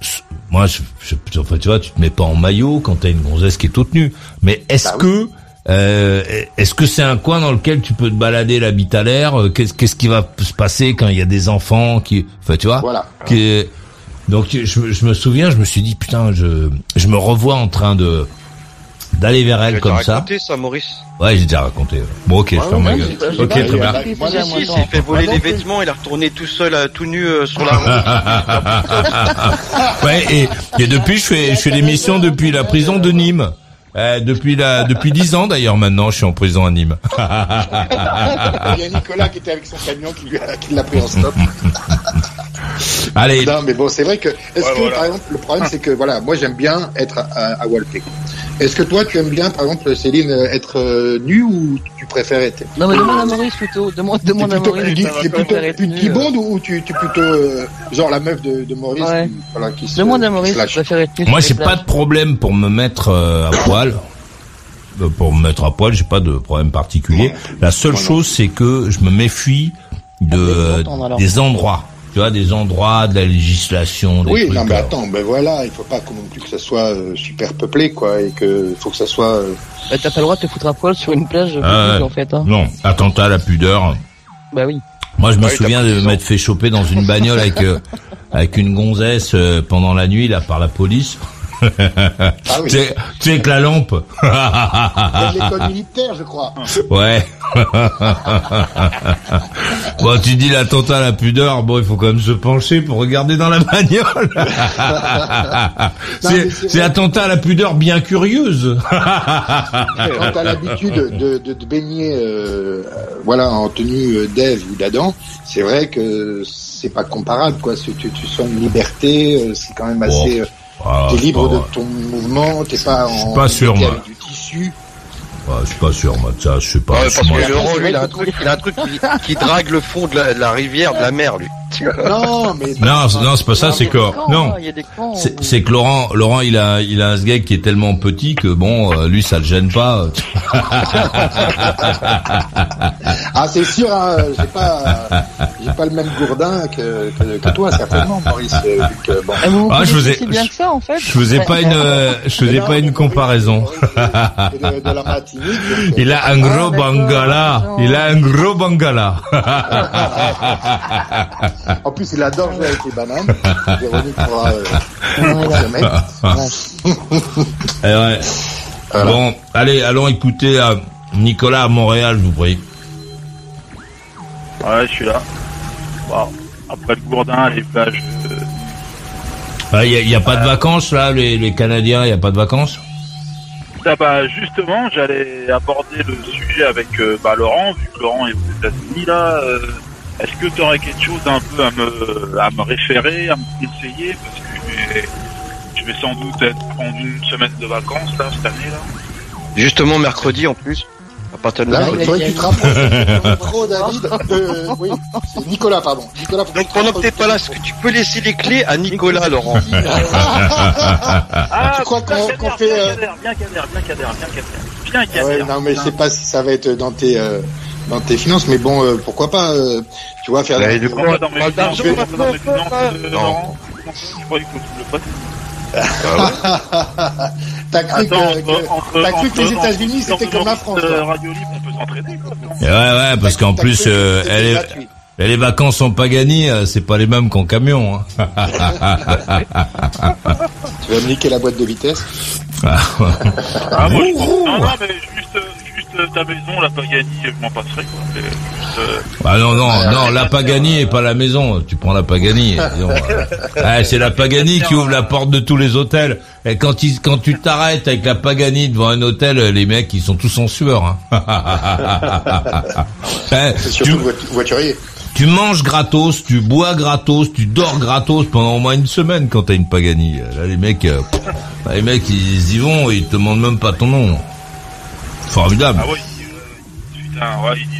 moi, je, je, enfin, tu vois, tu te mets pas en maillot quand t'as une gonzesse qui est toute nue. Mais est-ce bah, que oui. Euh, est-ce que c'est un coin dans lequel tu peux te balader la bite à l'air? Qu'est-ce, qu'est-ce qui va se passer quand il y a des enfants qui, enfin, tu vois? Voilà. Qui, donc, je, je me souviens, je me suis dit, putain, je, je me revois en train de, d'aller vers elle comme ça. J'ai déjà raconté ça, Maurice. Ouais, j'ai déjà raconté. Bon, ok, ouais, je ferme ma gueule. Ok, très bien. Moi, si, si, il fait voler les vêtements, il a retourné tout seul, tout nu, euh, sur la route. Ouais, et, et depuis, je fais, je fais l'émission depuis la prison de Nîmes. Euh, depuis la, depuis dix ans d'ailleurs maintenant, je suis en prison à Nîmes. Il y a Nicolas qui était avec son camion qui, lui a, qui l'a pris en stop. Allez. Non mais bon, c'est vrai que, est-ce ouais, que voilà. Par exemple, le problème c'est que voilà, moi j'aime bien être à, à Walpé. Est-ce que toi tu aimes bien, par exemple, Céline, être euh, nue ou tu préfères être? Non mais demande à Maurice plutôt, demande, demande à Maurice. Tu es plutôt une pibonde ou tu es plutôt euh, genre la meuf de, de Maurice ouais. qui, voilà, qui se, demande à Maurice, je préfère être nue. Moi j'ai pas de problème pour me mettre euh, à poil. Pour me mettre à poil, j'ai pas de problème particulier. La seule chose, c'est que je me méfie de des endroits. Tu vois, des endroits, de la législation. Des oui, trucs, non, mais attends, ben voilà, il faut pas non plus que ça soit euh, super peuplé, quoi, et que faut que ça soit. Euh... Bah, t'as pas le droit de te foutre à poil sur une plage, euh, en fait. Hein. Non, attentat à la pudeur. Bah oui. Moi, je me bah, souviens de m'être fait choper dans une bagnole avec euh, avec une gonzesse euh, pendant la nuit là par la police. Ah oui. Tu es, tu es que la lampe. C'est l'école militaire, je crois. Ouais. Bon, tu dis l'attentat à la pudeur. Bon, il faut quand même se pencher pour regarder dans la bagnole. C'est, non, c'est, c'est attentat à la pudeur bien curieuse. Quand t'as l'habitude de, de te baigner, euh, voilà, en tenue d'Ève ou d'Adam, c'est vrai que c'est pas comparable, quoi. Tu, tu sens une liberté, c'est quand même assez. Wow. Ah, t'es libre pas... de ton mouvement, t'es pas en pas sûr, avec du tissu. Ah, je suis pas sûr, moi, ça, je sais pas. Ouais, parce que l'euro, lui, il a un truc, il a un truc qui, qui drague le fond de la, de la rivière, de la mer, lui. Non, mais non, c'est, non, c'est pas ça, c'est que non, c'est, c'est que Laurent, Laurent, il a, il a un sgeg qui est tellement petit que bon, euh, lui, ça le gêne pas. Ah, c'est sûr, hein, j'ai pas, j'ai pas le même gourdin que que, que toi, certainement, Maurice. Vu que, bon. Vous ah, je faisais, bien que ça, en fait. Je faisais ouais, pas une, euh, je faisais là, pas une comparaison. De, de la matinée, donc, il a un gros ah, bangala, non. Il a un gros bangala. En plus, il adore jouer avec les bananes. Véronique pourra euh, ouais. Ouais. Voilà. Bon, allez, allons écouter à Nicolas à Montréal, je vous prie. Ouais, je suis là. Bon, après le gourdin, les plages. Il euh... n'y a, a pas euh... de vacances, là, les, les Canadiens, il n'y a pas de vacances. Ah bah, justement, j'allais aborder le sujet avec euh, bah, Laurent, vu que Laurent est aux États-Unis, là. Euh... Est-ce que tu aurais quelque chose un peu à me, à me référer, à me conseiller? Parce que je vais sans doute être prendre une semaine de vacances, là, cette année, là. Justement, mercredi, en plus. À partir de là. Il faudrait que tu te rapproches. Trop, David. Euh, oui. C'est Nicolas, pardon. Nicolas, donc, pendant que t'es pas là, est-ce que tu peux laisser les clés à Nicolas, Laurent? Ah, tu crois qu'on, qu'on fait, euh... bien cadère, bien cadère, bien cadère. Bien cadère. Ouais, non, mais bien. Je sais pas si ça va être dans tes, euh... dans tes finances, mais bon, euh, pourquoi pas, euh, tu vois, faire... Allez, des... Coup, dans mes finances, vais... dans mes finances, euh, non. Je crois qu'il faut le pote. T'as cru Attends, que, que, entre, t'as cru entre, que les États-Unis, c'était comme la France. Euh, Radio Libre, on peut s'entraîner, quoi. Ouais, ouais, parce t'as qu'en plus, euh, elle est... Et les vacances en Pagani, c'est pas les mêmes qu'en camion. Hein. Tu vas me niquer la boîte de vitesse. Ah, ouais. Ah moi, je pense, non, non, mais juste, juste ta maison, la Pagani, je m'en passerai. Quoi. Juste, euh... Ah non, non, ah, non, la Pagani est pas la maison. Tu prends la Pagani. Disons, euh... ah, c'est la Pagani qui ouvre la porte de tous les hôtels. Et quand, ils, quand tu t'arrêtes avec la Pagani devant un hôtel, les mecs, ils sont tous en sueur. Hein. Hein, c'est surtout tu... voiturier. Tu manges gratos, tu bois gratos, tu dors gratos pendant au moins une semaine quand t'as une Pagani. Là, les mecs, euh, les mecs, ils y vont et ils te demandent même pas ton nom. Formidable. Ah ouais, putain, ouais, il dit,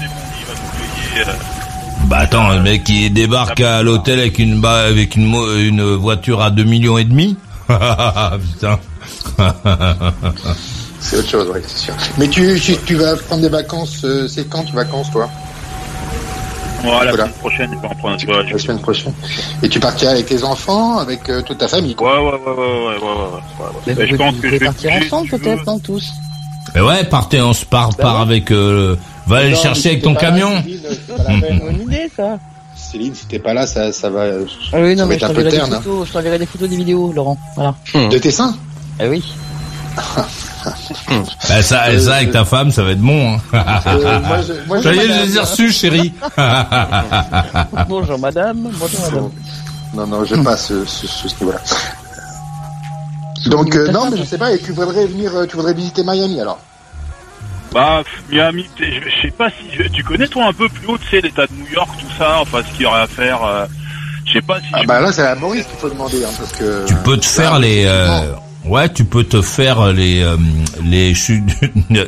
c'est bon, il va nous payer. Euh, bah attends, euh, le mec, il débarque à l'hôtel avec une ba- avec une, mo- une voiture à deux millions et demi. Putain. C'est autre chose, ouais, c'est sûr. Mais tu, tu, tu vas prendre des vacances, euh, c'est quand tes vacances, toi? Voilà, voilà. La semaine prochaine, je vais en prendre un peu. La semaine prochaine. Et tu partiras avec tes enfants, avec euh, toute ta famille, quoi. Ouais, ouais, ouais, ouais, ouais, ouais, ouais, ouais. Mais je pense que je vais partir ensemble, peut-être, hein, tous. Mais ouais, partez, on se part, part avec, euh, va aller le chercher avec ton camion. C'est une idée, ça. Céline, si t'es pas là, ça, ça va, ah oui, non, ça va être un peu terne. Photos, je t'enverrai des photos, des vidéos, Laurent. Voilà. Hmm. De tes seins? Eh oui. Ben ça, euh, ça avec ta femme, ça va être bon. Hein. Euh, moi, je, moi, ça y est, je les ai reçus, chérie. Bonjour madame. Bonjour madame. Non, non, je passe ce, ce, ce niveau-là. Donc euh, non, mais je sais pas. Et tu voudrais venir, tu voudrais visiter Miami alors? Bah Miami, je, je sais pas si je, tu connais toi un peu plus haut, tu sais l'État de New York, tout ça, enfin ce qu'il y aurait à faire. Euh, je sais pas si. Ah bah là, c'est à Maurice qu'il faut demander, hein, parce que. Tu peux te faire les. Euh... Ouais, tu peux te faire les euh, les chutes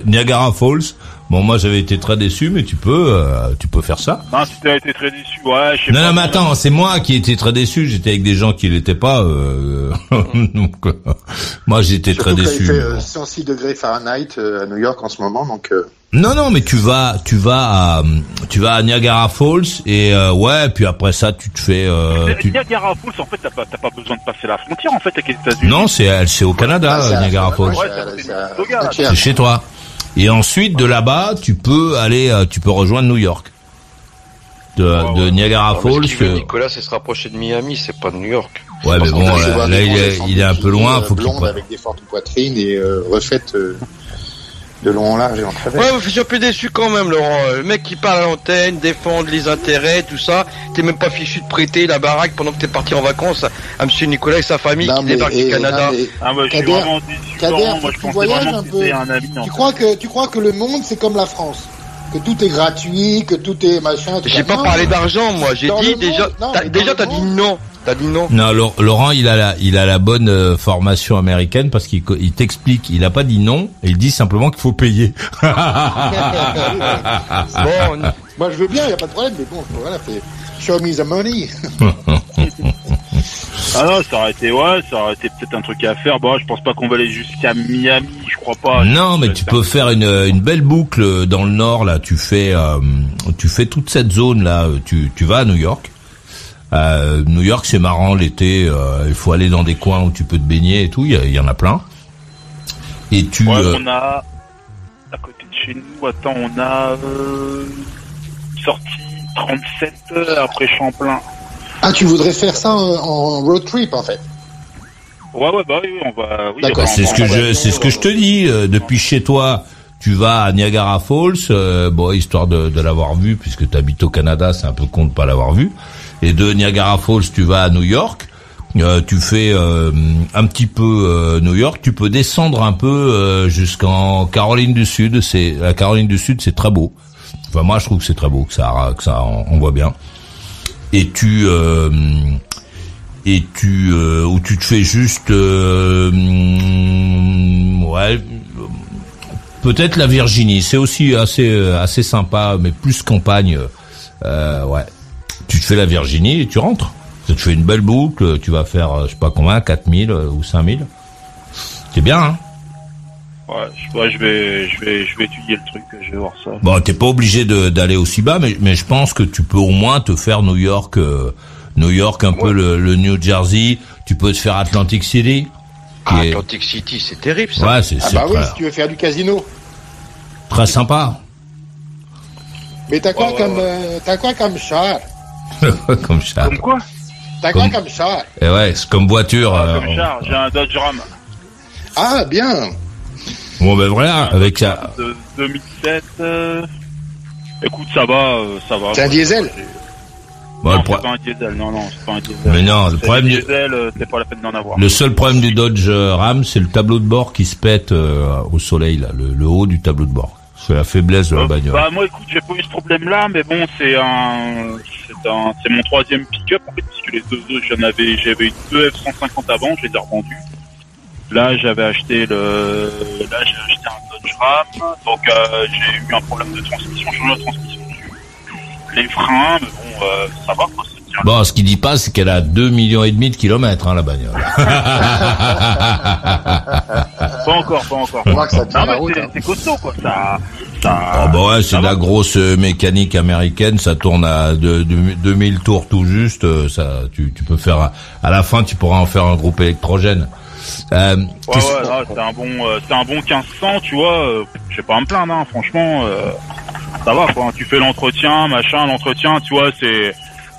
Niagara Falls. Bon, moi j'avais été très déçu, mais tu peux euh, tu peux faire ça. Non, si t'as été très déçu, ouais. Je sais non, pas non, mais attends, c'est moi qui étais très déçu. J'étais avec des gens qui l'étaient pas. Euh... donc, euh, moi j'étais surtout très déçu. Surtout euh, cent six degrés Fahrenheit euh, à New York en ce moment, donc. Euh... Non, non, mais tu vas tu vas à, tu vas à Niagara Falls et euh, ouais, puis après ça tu te fais. Euh, tu... Niagara Falls, en fait, t'as pas t'as pas besoin de passer la frontière en fait avec les États-Unis. Non, c'est c'est au Canada, ah, Niagara Falls. Ouais, c'est, c'est, à... c'est chez toi. Et ensuite de là-bas, tu peux aller, tu peux rejoindre New York. De, oh, de Niagara Falls. Ce qui veut, Nicolas, c'est se rapprocher de Miami, c'est pas de New York. Ouais, mais bon, euh, là, il est, il est un peu loin. Faut blonde qu'il... avec des fortes poitrines et euh, refaite euh, de long en large et en travers. Ouais, je suis un peu déçu quand même, Laurent. Le mec qui parle à l'antenne, défend les intérêts, tout ça. T'es même pas fichu de prêter la baraque pendant que t'es parti en vacances à monsieur Nicolas et sa famille non, qui débarque du Canada. Non, mais... Ah, moi, je suis vraiment déçu. Cadère, moi, je pensais vraiment que c'était un ami. Tu crois que, tu crois que le monde, c'est comme la France? Que tout est gratuit, que tout est machin. Tout j'ai pas non, parlé d'argent, moi. J'ai dit déjà. Non, t'as, déjà, t'as dit non. T'as dit non. Non, Laurent, il a la, il a la bonne euh, formation américaine parce qu'il, il t'explique. Il a pas dit non. Il dit simplement qu'il faut payer. Bon, on... moi je veux bien, y a pas de problème, mais bon, voilà, c'est show me the money. Ah non, ça aurait été, ouais, ça aurait été peut-être un truc à faire. Bon, je pense pas qu'on va aller jusqu'à Miami, je crois pas. Non, mais tu peux faire une, une belle boucle dans le nord, là. Tu fais, euh, tu fais toute cette zone, là. Tu, tu vas à New York. Euh, New York, c'est marrant l'été. Euh, il faut aller dans des coins où tu peux te baigner et tout. Il y, y en a plein. Et tu. Ouais, euh... on a, à côté de chez nous, attends, on a, euh, sorti trente-sept après Champlain. Ah, tu voudrais faire ça en road trip, en fait? Ouais, ouais, bah oui, on va... Oui, d'accord. Bah, c'est, on ce que je, c'est ce que je te dis. Euh, depuis chez toi, tu vas à Niagara Falls, euh, bon, histoire de, de l'avoir vu, puisque tu habites au Canada, c'est un peu con de pas l'avoir vu. Et de Niagara Falls, tu vas à New York, euh, tu fais euh, un petit peu euh, New York, tu peux descendre un peu euh, jusqu'en Caroline du Sud. C'est, la Caroline du Sud, c'est très beau. Enfin, moi, je trouve que c'est très beau, que ça, que ça on, on voit bien. Et tu euh, et tu euh, ou tu te fais juste euh, ouais peut-être la Virginie, c'est aussi assez assez sympa, mais plus campagne. Euh, ouais, tu te fais la Virginie et tu rentres, tu te fais une belle boucle, tu vas faire je sais pas combien, quatre mille ou cinq mille, c'est bien, hein. Ouais, je, ouais, je vais, je vais, je vais étudier le truc, je vais voir ça. Bon, t'es pas obligé de, d'aller aussi bas, mais, mais je pense que tu peux au moins te faire New York, euh, New York, un ouais. peu le, le New Jersey. Tu peux te faire Atlantic City. Ah, est... Atlantic City, c'est terrible, ça. Ouais, c'est, ah c'est bah très... oui, si tu veux faire du casino. Très sympa. Mais t'as quoi oh, comme, euh, t'as quoi comme char? Comme char. Comme quoi? T'as comme... quoi comme char? Eh ouais, c'est comme voiture. Ah, comme euh, char, on... j'ai un Dodge Ram. Ah, bien. Bon ben voilà, avec ça. De deux mille sept, euh... écoute, ça va, ça va. C'est un diesel. Bon, non, le pro... c'est pas un diesel, non, non, c'est pas un diesel. Mais non, le c'est problème du diesel, c'est pas la peine d'en avoir. Le seul problème du Dodge Ram, c'est le tableau de bord qui se pète euh, au soleil, là, le, le haut du tableau de bord. C'est la faiblesse de la bagnole. Bah moi, écoute, j'ai pas eu ce problème-là, mais bon, c'est un, c'est un, c'est mon troisième pick-up en fait, puisque les deux autres, j'en avais, j'avais eu deux F cent cinquante avant, je les ai revendus. Là, j'avais acheté le, là, j'ai acheté un Dodge Ram, donc euh, j'ai eu un problème de transmission, j'ai eu la transmission, les freins, mais bon, euh, ça va, quoi, c'est bien. Bon, ce qu'il dit pas, c'est qu'elle a deux millions et demi de kilomètres, hein, la bagnole. Pas encore, pas encore. On voit que ça tient la route, hein. C'est costaud, quoi, ça, ça. Ah, bah ouais, c'est de la grosse mécanique américaine, ça tourne à deux mille tours tout juste, ça, tu, tu peux faire, à la fin, tu pourras en faire un groupe électrogène. Euh, ouais, ouais, là, c'est un bon, euh, c'est un bon quinze cents, tu vois. Euh, je vais pas me plaindre, hein, franchement. Euh, ça va, quoi. Hein, tu fais l'entretien, machin, l'entretien, tu vois, c'est,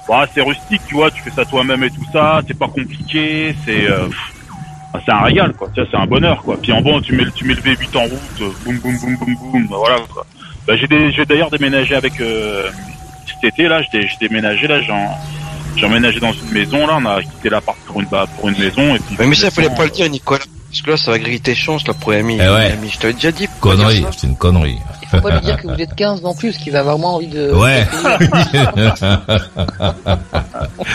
bah, c'est rustique, tu vois. Tu fais ça toi-même et tout ça. C'est pas compliqué. C'est, euh, bah, c'est un régal, quoi. Tu vois, c'est un bonheur, quoi. Puis en bon, tu mets, tu mets le V huit en route, boum, boum, boum, boum, boum. Bah, voilà. Quoi. Bah, j'ai, des, j'ai d'ailleurs déménagé avec euh, cet été, là. J'ai, j'ai déménagé, là, genre. J'ai emménagé dans une maison, là, on a quitté l'appart pour une, pour une maison, et puis... Mais, mais ça, fallait pas euh... le dire, Nicolas, parce que là, ça va griller tes chances, là, pour les amis. Eh ouais. Amis, je te l'ai déjà dit. Connerie, c'est une connerie. Il faut pas lui dire que vous êtes quinze non plus, parce qu'il va avoir moins envie de... Ouais.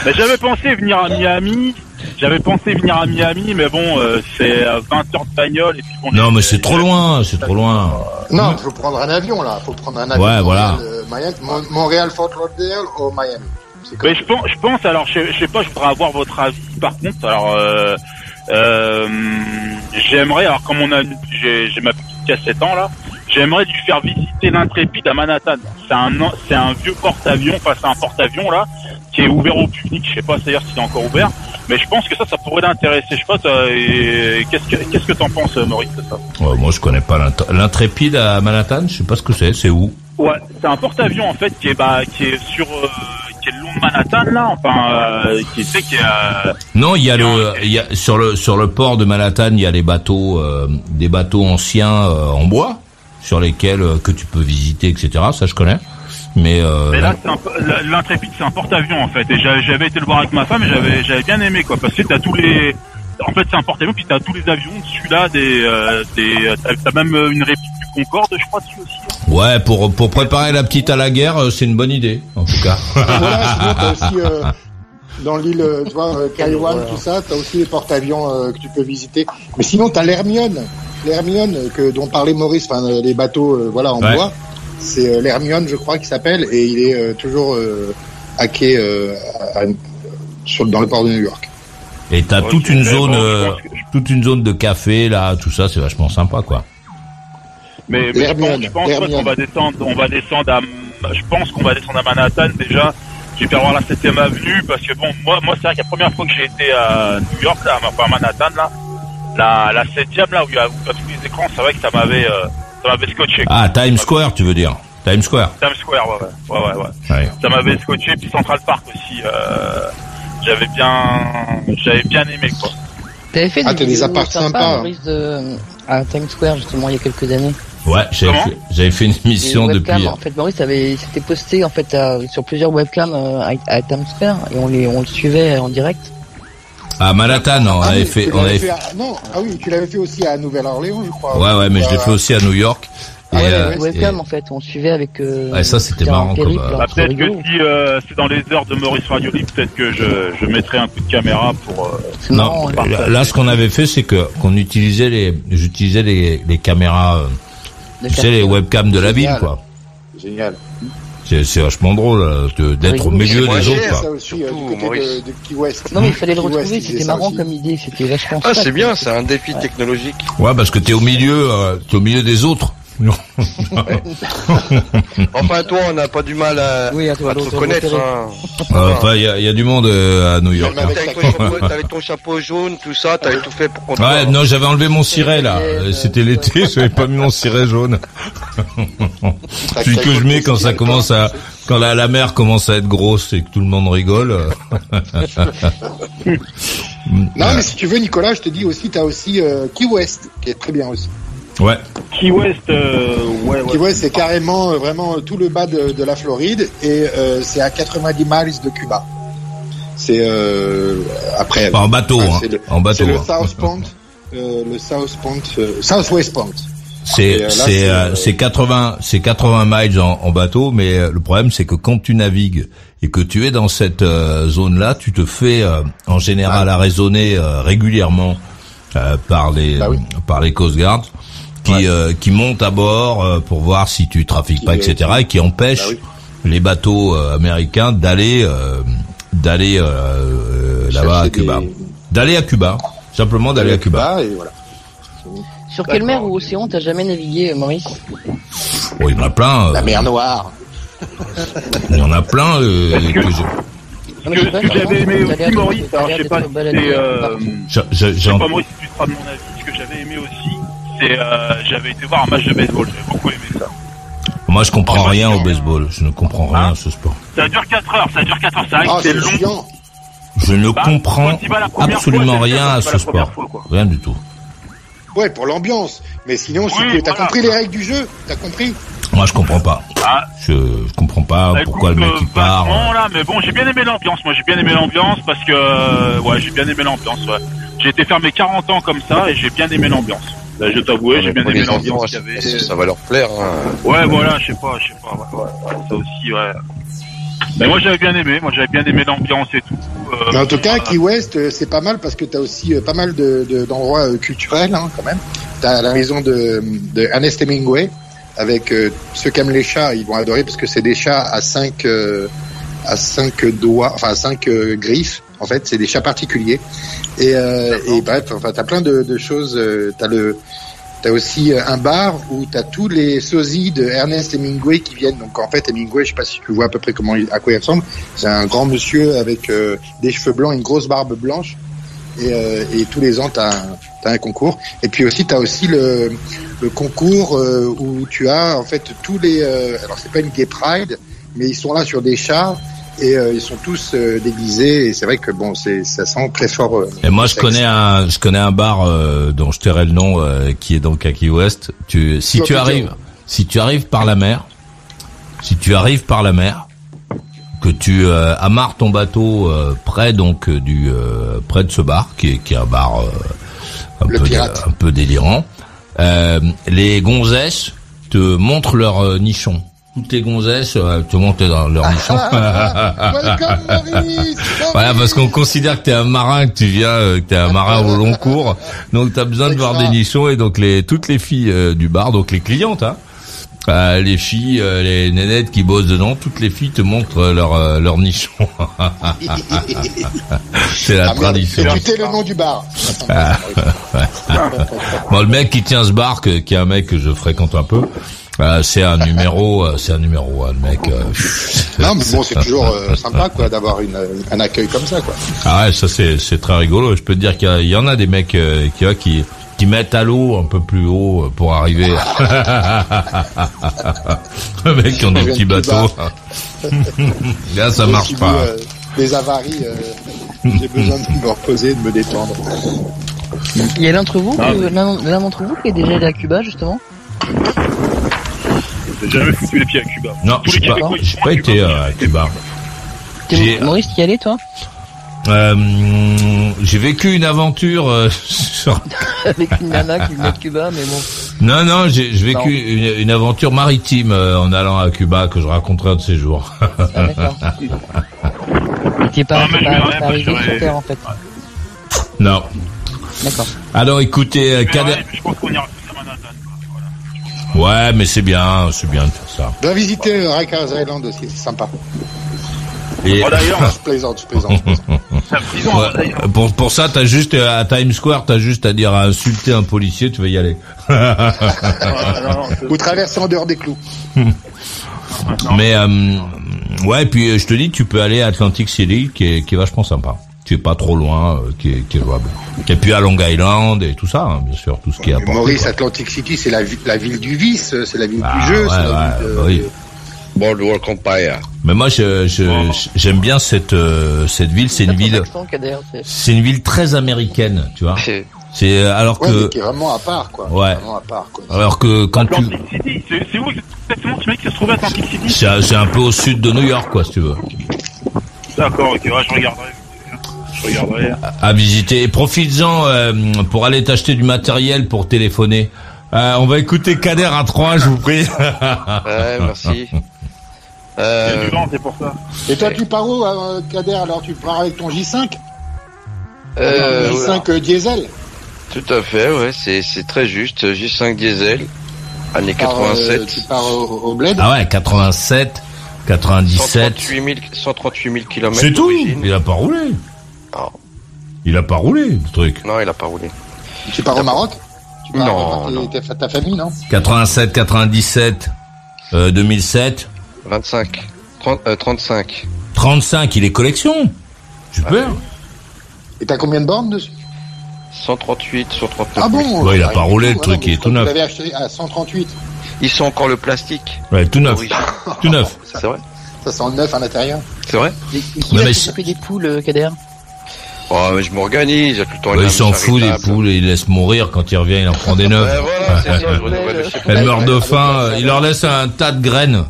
Mais j'avais pensé venir à Miami, j'avais pensé venir à Miami, mais bon, euh, c'est à vingt heures de bagnole, et puis... Bon, non, mais c'est euh, trop loin, c'est trop loin. Non, faut prendre un avion, là, faut prendre un avion. Ouais, voilà. Montréal, Fort Lauderdale, au Miami. Mais je pense, je pense, alors je, je sais pas, je voudrais avoir votre avis par contre. Alors euh, euh, j'aimerais, alors comme on a, j'ai, j'ai ma petite qui a sept ans là, j'aimerais lui faire visiter l'Intrépide à Manhattan. C'est un, c'est un vieux porte-avions, enfin c'est un porte-avions là, qui est ouvert au public. Je sais pas d'ailleurs s'il est encore ouvert, mais je pense que ça, ça pourrait l'intéresser. Je sais pas, et, et qu'est-ce que, qu'est-ce que t'en penses, Maurice, de ça? Ouais, moi je connais pas l'int- l'Intrépide à Manhattan. Je sais pas ce que c'est. C'est où? Ouais, c'est un porte-avions en fait qui est, bah, qui est sur. Euh, c'est le long de Manhattan là, enfin, euh, qui sait qu'il y a. Non, il y a le, il y a sur le sur le port de Manhattan, il y a les bateaux, euh, des bateaux anciens euh, en bois sur lesquels euh, que tu peux visiter, et cetera. Ça, je connais. Mais, euh... mais là, c'est un, l'Intrépide, c'est un porte-avions en fait. Et j'avais, j'avais été le voir avec ma femme, et j'avais, j'avais bien aimé quoi, parce que t'as tous les. En fait, c'est un porte-avions, puis t'as tous les avions. Celui-là, des, euh, des, t'as même une réplique du Concorde, je crois, dessus aussi. Ouais, pour pour préparer la petite à la guerre, c'est une bonne idée, en tout cas. Voilà, sinon, t'as aussi euh, dans l'île, tu vois, Taïwan, voilà. Tout ça, t'as aussi les porte-avions euh, que tu peux visiter. Mais sinon, t'as l'Hermione, l'Hermione que dont parlait Maurice, enfin les bateaux, euh, voilà, en ouais. bois. C'est euh, l'Hermione, je crois, qui s'appelle, et il est euh, toujours euh, à quai euh, à, à, sur dans le port de New York. Et t'as toute une zone, euh, toute une zone de café là, tout ça, c'est vachement sympa quoi. Mais, mais je pense, je pense ouais, qu'on va descendre, on va descendre à, je pense qu'on va descendre à Manhattan déjà. J'ai pu avoir la septième avenue parce que bon, moi, moi c'est vrai que la première fois que j'ai été à New York, là, à Manhattan là, la la septième là où il y a tous les écrans, c'est vrai que ça m'avait, euh, ça m'avait scotché. Quoi. Ah, Times Square, tu veux dire? Times Square. Times Square, ouais, ouais, ouais, ouais. ouais. ouais. Ça m'avait scotché, puis Central Park aussi. Euh... J'avais bien, j'avais bien aimé quoi. T'avais fait ah, des, des apparts sympas de... à Times Square justement il y a quelques années. Ouais, j'avais, fait, j'avais fait une émission depuis. En fait, Maurice avait, s'était posté en fait à, sur plusieurs webcams à, à Times Square et on les, on le suivait en direct. À Manhattan, on ah, avait fait, on avait fait. À... Non, ah oui, tu l'avais fait aussi à Nouvelle-Orléans, je crois. Ouais, ouais, mais euh... je l'ai fait aussi à New York. Et ah ouais, euh, webcam et... en fait, on suivait avec. Euh, ah, ça c'était marrant. Périple, comme, euh... bah, peut-être que si euh, c'est dans les heures de Maurice Radio Libre, peut-être que je, je mettrai un coup de caméra pour. Euh, non, pour là, là ce qu'on avait fait, c'est que qu'on utilisait les, j'utilisais les les caméras, euh, les tu sais les webcams de Génial. La ville quoi. Génial. C'est, c'est vachement drôle là, de, d'être oui, au milieu des autres. Ça quoi. Aussi, surtout, du côté de, de Key West. Non mais il fallait le retrouver, West, c'était marrant comme idée, c'était vachement. Ah c'est bien, c'est un défi technologique. Ouais parce que t'es au milieu, t'es au milieu des autres. Non. Enfin, toi, on n'a pas du mal à, oui, à, toi, à te reconnaître. Hein. Euh, enfin, il y, y a du monde euh, à New York. Hein. Avec ton chapeau, t'avais ton chapeau jaune, tout ça, t'avais tout fait pour qu'on te ouais, non, j'avais enlevé mon ciré là. C'était l'été, j'avais pas mis mon ciré jaune. Celui que je mets quand ça commence à, quand la, la mer commence à être grosse et que tout le monde rigole. Non, mais si tu veux, Nicolas, je te dis aussi, t'as aussi euh, Key West, qui est très bien aussi. Ouais. Key West, euh, ouais, ouais. Key West, c'est carrément euh, vraiment tout le bas de, de la Floride et euh, c'est à quatre-vingt-dix miles de Cuba. C'est euh, après. Pas en bateau, hein. Le, en bateau. C'est le South Point, euh, le South Point, euh, Southwest Point. C'est et, euh, là, c'est c'est, euh, c'est quatre-vingts c'est quatre-vingts miles en, en bateau, mais euh, le problème c'est que quand tu navigues et que tu es dans cette euh, zone-là, tu te fais euh, en général ah. arraisonner euh, régulièrement euh, par les bah, oui. euh, par les Coast Guards. Qui, ouais. euh, qui monte à bord euh, pour voir si tu trafiques qui pas, et cetera, et qui empêche bah oui. les bateaux euh, américains d'aller euh, d'aller euh, là-bas à Cuba, des... d'aller à Cuba, simplement d'aller à Cuba. Cuba et voilà. Sur quelle mer ou océan t'as jamais navigué, Maurice ? Oh, il y en a plein. Euh, La mer Noire. Il y en a plein. Euh, que... que je... Ce que, ce que j'avais aimé aussi, Maurice, alors, je sais pas si c'est... Euh, je, je, je sais pas, Maurice, si tu seras de mon avis, ce que j'avais aimé aussi, c'est... Euh, j'avais été voir un match de baseball, j'avais beaucoup aimé ça. Moi, je comprends c'est rien au baseball, je ne comprends rien ah. à ce sport. Ça dure quatre heures, ça dure quatre heures, c'est vrai que oh, c'est, c'est long. Je ne bah, comprends absolument fois, rien à ce sport, fois, rien du tout. Ouais, pour l'ambiance, mais sinon, oui, si tu voilà. as compris les règles du jeu, t'as compris ? Moi je comprends pas. Ah. Je, je comprends pas bah, pourquoi écoute, le mec il euh, part. Bon, là, mais bon, j'ai bien aimé l'ambiance. Moi j'ai bien aimé l'ambiance parce que ouais, j'ai bien aimé l'ambiance. Ouais. J'ai été faire mes quarante ans comme ça et j'ai bien aimé l'ambiance. Là, je t'avoue, j'ai bien aimé l'ambiance. Enfants, avait... Ça va leur plaire. Hein. Ouais, voilà, je sais pas, je sais pas. Ouais, ouais, ouais, ça aussi, ouais. Mais moi j'avais bien aimé. Moi j'avais bien aimé l'ambiance et tout. Euh, en tout cas, Key West, c'est pas mal parce que t'as aussi pas mal de, de d'endroits culturels hein, quand même. T'as la maison de, de Ernest Hemingway. Avec euh, ceux qui aiment les chats, ils vont adorer parce que c'est des chats à cinq euh, à cinq doigts, enfin à cinq euh, griffes. En fait, c'est des chats particuliers. Et, euh, et bref, enfin t'as plein de, de choses. Euh, t'as le, t'as aussi un bar où t'as tous les sosies de Ernest Hemingway qui viennent. Donc en fait, Hemingway, je sais pas si tu vois à peu près comment, à quoi il ressemble. C'est un grand monsieur avec euh, des cheveux blancs, une grosse barbe blanche. Et, euh, et tous les ans, t'as un, t'as un concours. Et puis aussi, t'as aussi le, le concours euh, où tu as en fait tous les. Euh, alors c'est pas une Gay Pride, mais ils sont là sur des chats et euh, ils sont tous euh, déguisés, et c'est vrai que bon, c'est, ça sent très fort. Euh, et moi je connais un, je connais un bar euh, dont je tairai le nom, euh, qui est donc à Key West. Tu, si tu arrives, si tu arrives par la mer, si tu arrives par la mer, que tu euh, amarres ton bateau euh, près donc du euh, près de ce bar qui est, qui est un bar euh, un, peu, un peu délirant. Euh, les gonzesses te montrent leur euh, nichon. Toutes les gonzesses euh, te montrent leur, leur ah, nichon. Ah, ah, welcome, Maurice, Maurice. Voilà, parce qu'on considère que t'es un marin, que tu viens, euh, que t'es un marin au long cours, donc t'as besoin c'est de voir ça. Des nichons, et donc les toutes les filles euh, du bar, donc les clientes, hein. Euh, les filles, euh, les nénettes qui bossent dedans, toutes les filles te montrent leur euh, leur nichon. C'est la ah, tradition. C'est le nom du bar. Ah, ouais. Bon, le mec qui tient ce bar, que, qui est un mec que je fréquente un peu, euh, c'est un numéro, euh, c'est un numéro, hein, le mec. Euh, non, mais bon, c'est toujours euh, sympa quoi d'avoir une un accueil comme ça quoi. Ah ouais, ça c'est c'est très rigolo. Je peux te dire qu'il y, a, il y en a des mecs euh, qui a, qui qui mettent à l'eau un peu plus haut pour arriver. Le mec qui ont des petits bateaux. Là, ça marche pas. Euh, des avaries. Euh, j'ai besoin de me reposer, de me détendre. Il y a l'un d'entre vous, ah, oui. l'un, l'un d'entre vous qui est déjà allé à Cuba, justement. J'ai jamais foutu les pieds à Cuba. Non, je n'ai pas, pas, pas été euh, à Cuba. T'es Maurice, t'y allais, toi? Euh, j'ai vécu une aventure euh, sur... avec une nana qui venait de Cuba, mais bon. Non, non, j'ai, j'ai vécu une, une aventure maritime euh, en allant à Cuba que je raconterai un de ces jours. Ah, d'accord. T'es pas, non, t'es pas, t'es pas arrivé sur terre en fait. Non. D'accord. Alors, écoutez, euh, Kader. Je pense qu'on y a... Ouais, mais c'est bien, c'est bien de faire ça. Va visiter Rikers Island aussi, c'est sympa. Et... Oh, d'ailleurs, je plaisante, je plaisante. Ouais, pour, pour ça, t'as juste à Times Square, t'as juste à dire à insulter un policier, tu vas y aller. non, non, non, je... Vous traversez en dehors des clous. Mais euh, ouais, puis je te dis, tu peux aller à Atlantic City, qui est, qui est vachement sympa. Tu es pas trop loin, qui est, qui est jouable. Et puis à Long Island et tout ça, hein, bien sûr, tout ce qui est. Ouais, Maurice, quoi. Atlantic City, c'est la, la ville du vice, c'est la ville ah, du jeu, ouais, c'est la ouais, ville. De... Oui. Boardwalk Empire. Mais moi, je, je, je j'aime bien cette euh, cette ville. C'est une ville. C'est une ville très américaine, tu vois. C'est alors que. Ouais, qui est vraiment à part, quoi. Ouais. Vraiment à part, quoi. Alors que quand tu. City, c'est, c'est où exactement ce mec qui se trouve à Atlantic City ? C'est, c'est un peu au sud de New York, quoi, si tu veux. D'accord, ok, ouais, je regarderai. Je regarderai. À, à visiter. Et profites-en euh, pour aller t'acheter du matériel pour téléphoner. Euh, on va écouter Kader à trois, je vous prie. Ouais, merci. Euh... Il y a du vent, c'est pour ça. Et toi, tu pars où, euh, Kader? Alors, tu pars avec ton J cinq euh, J cinq voilà. Diesel. Tout à fait, ouais, c'est, c'est très juste. J cinq diesel, année tu pars, quatre-vingt-sept. Euh, tu pars au, au bled? Ah ouais, quatre-vingt-sept, quatre-vingt-dix-sept. cent trente-huit mille km. C'est tout. Il a pas roulé. Oh. Il a pas roulé, le truc. Non, il a pas roulé. Tu pars au Maroc? Tu pars non, non. T'es, t'es, ta famille, non? quatre-vingt-sept, quatre-vingt-dix-sept, euh, deux mille sept. vingt-cinq, trente, euh, trente-cinq. trente-cinq, il est collection. Super. Ah oui. Et t'as combien de bornes dessus? cent trente-huit sur trente-neuf. Ah bon? Ouais, il a pas roulé le truc, il est tout neuf. Vous l'avez acheté à cent trente-huit. Ils sont encore le plastique. Ouais, tout neuf. Tout neuf. C'est vrai. Ça sent le neuf à l'intérieur. C'est vrai. Et qui a chopé des poules, Kader? Oh, mais je m'organise, il y a tout le temps. Bah, il s'en fout des poules, et il laisse mourir, quand il revient, il en prend des neufs. Ouais, voilà, c'est ça, je renouvelle. Elle meurt de faim, il leur laisse un tas de graines.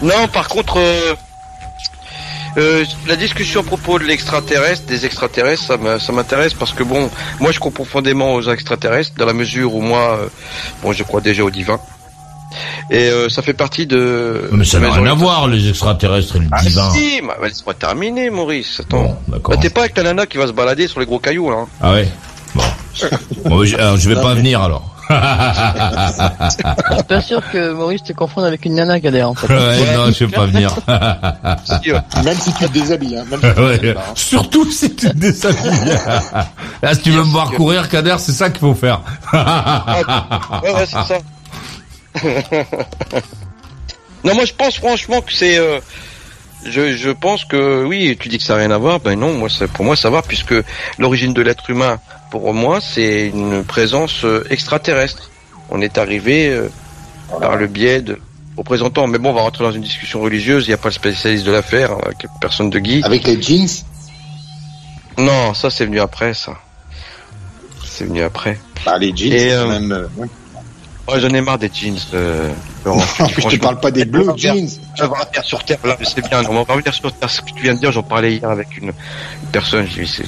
Non, par contre, euh, euh, la discussion à propos de l'extraterrestre, des extraterrestres, ça m'intéresse parce que bon, moi je crois profondément aux extraterrestres, dans la mesure où moi, euh, bon, je crois déjà au divin. Et euh, ça fait partie de... Mais ça n'a rien à voir, les extraterrestres et le ah divin. Ah si, bah, bah, laisse-moi terminer, Maurice. Attends. Bon, bah, t'es pas avec ta nana qui va se balader sur les gros cailloux, là. Ah ouais. Bon. Bon, je, alors, je vais non, pas mais... venir, alors. Je suis pas sûr que Maurice te confonde avec une nana, Kader, en fait. Ouais, non, je vais pas venir. Même si tu te déshabilles. Hein, même si tu te ouais, déshabilles, hein. Surtout si tu te déshabilles. Là, si tu veux me voir courir, Kader, c'est ça qu'il faut faire. Ouais, ouais, c'est ça. Non, moi je pense franchement que c'est euh, je, je pense que oui, tu dis que ça n'a rien à voir, ben non, moi ça, pour moi ça va, puisque l'origine de l'être humain pour moi c'est une présence euh, extraterrestre. On est arrivé euh, par le biais de représentant. Mais bon, on va rentrer dans une discussion religieuse. Il n'y a pas le spécialiste de l'affaire, hein, personne de Guy. Avec les jeans? Non, ça c'est venu après, ça. C'est venu après. Bah, les jeans, c'est euh... même. Euh... Ouais, j'en ai marre des jeans. Euh... Non, je te parle pas des bleus jeans. On va revenir sur Terre, là, mais c'est bien. On va revenir sur Terre. Ce que tu viens de dire, j'en parlais hier avec une, une personne. Je dis, c'est...